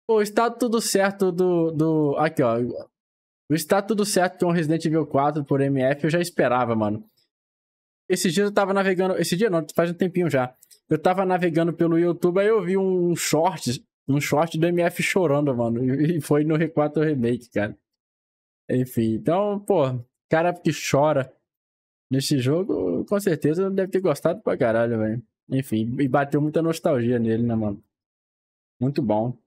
O Está Tudo Certo do... Aqui, ó. O Está Tudo Certo que é um Resident Evil 4 por MF, eu já esperava, mano. Esse dia eu tava navegando... Esse dia não, faz um tempinho já. Eu tava navegando pelo YouTube, aí eu vi um short do MF chorando, mano. E foi no R4 Remake, cara. Enfim, então, pô, cara que chora nesse jogo, com certeza deve ter gostado pra caralho, velho. Enfim, e bateu muita nostalgia nele, né, mano? Muito bom.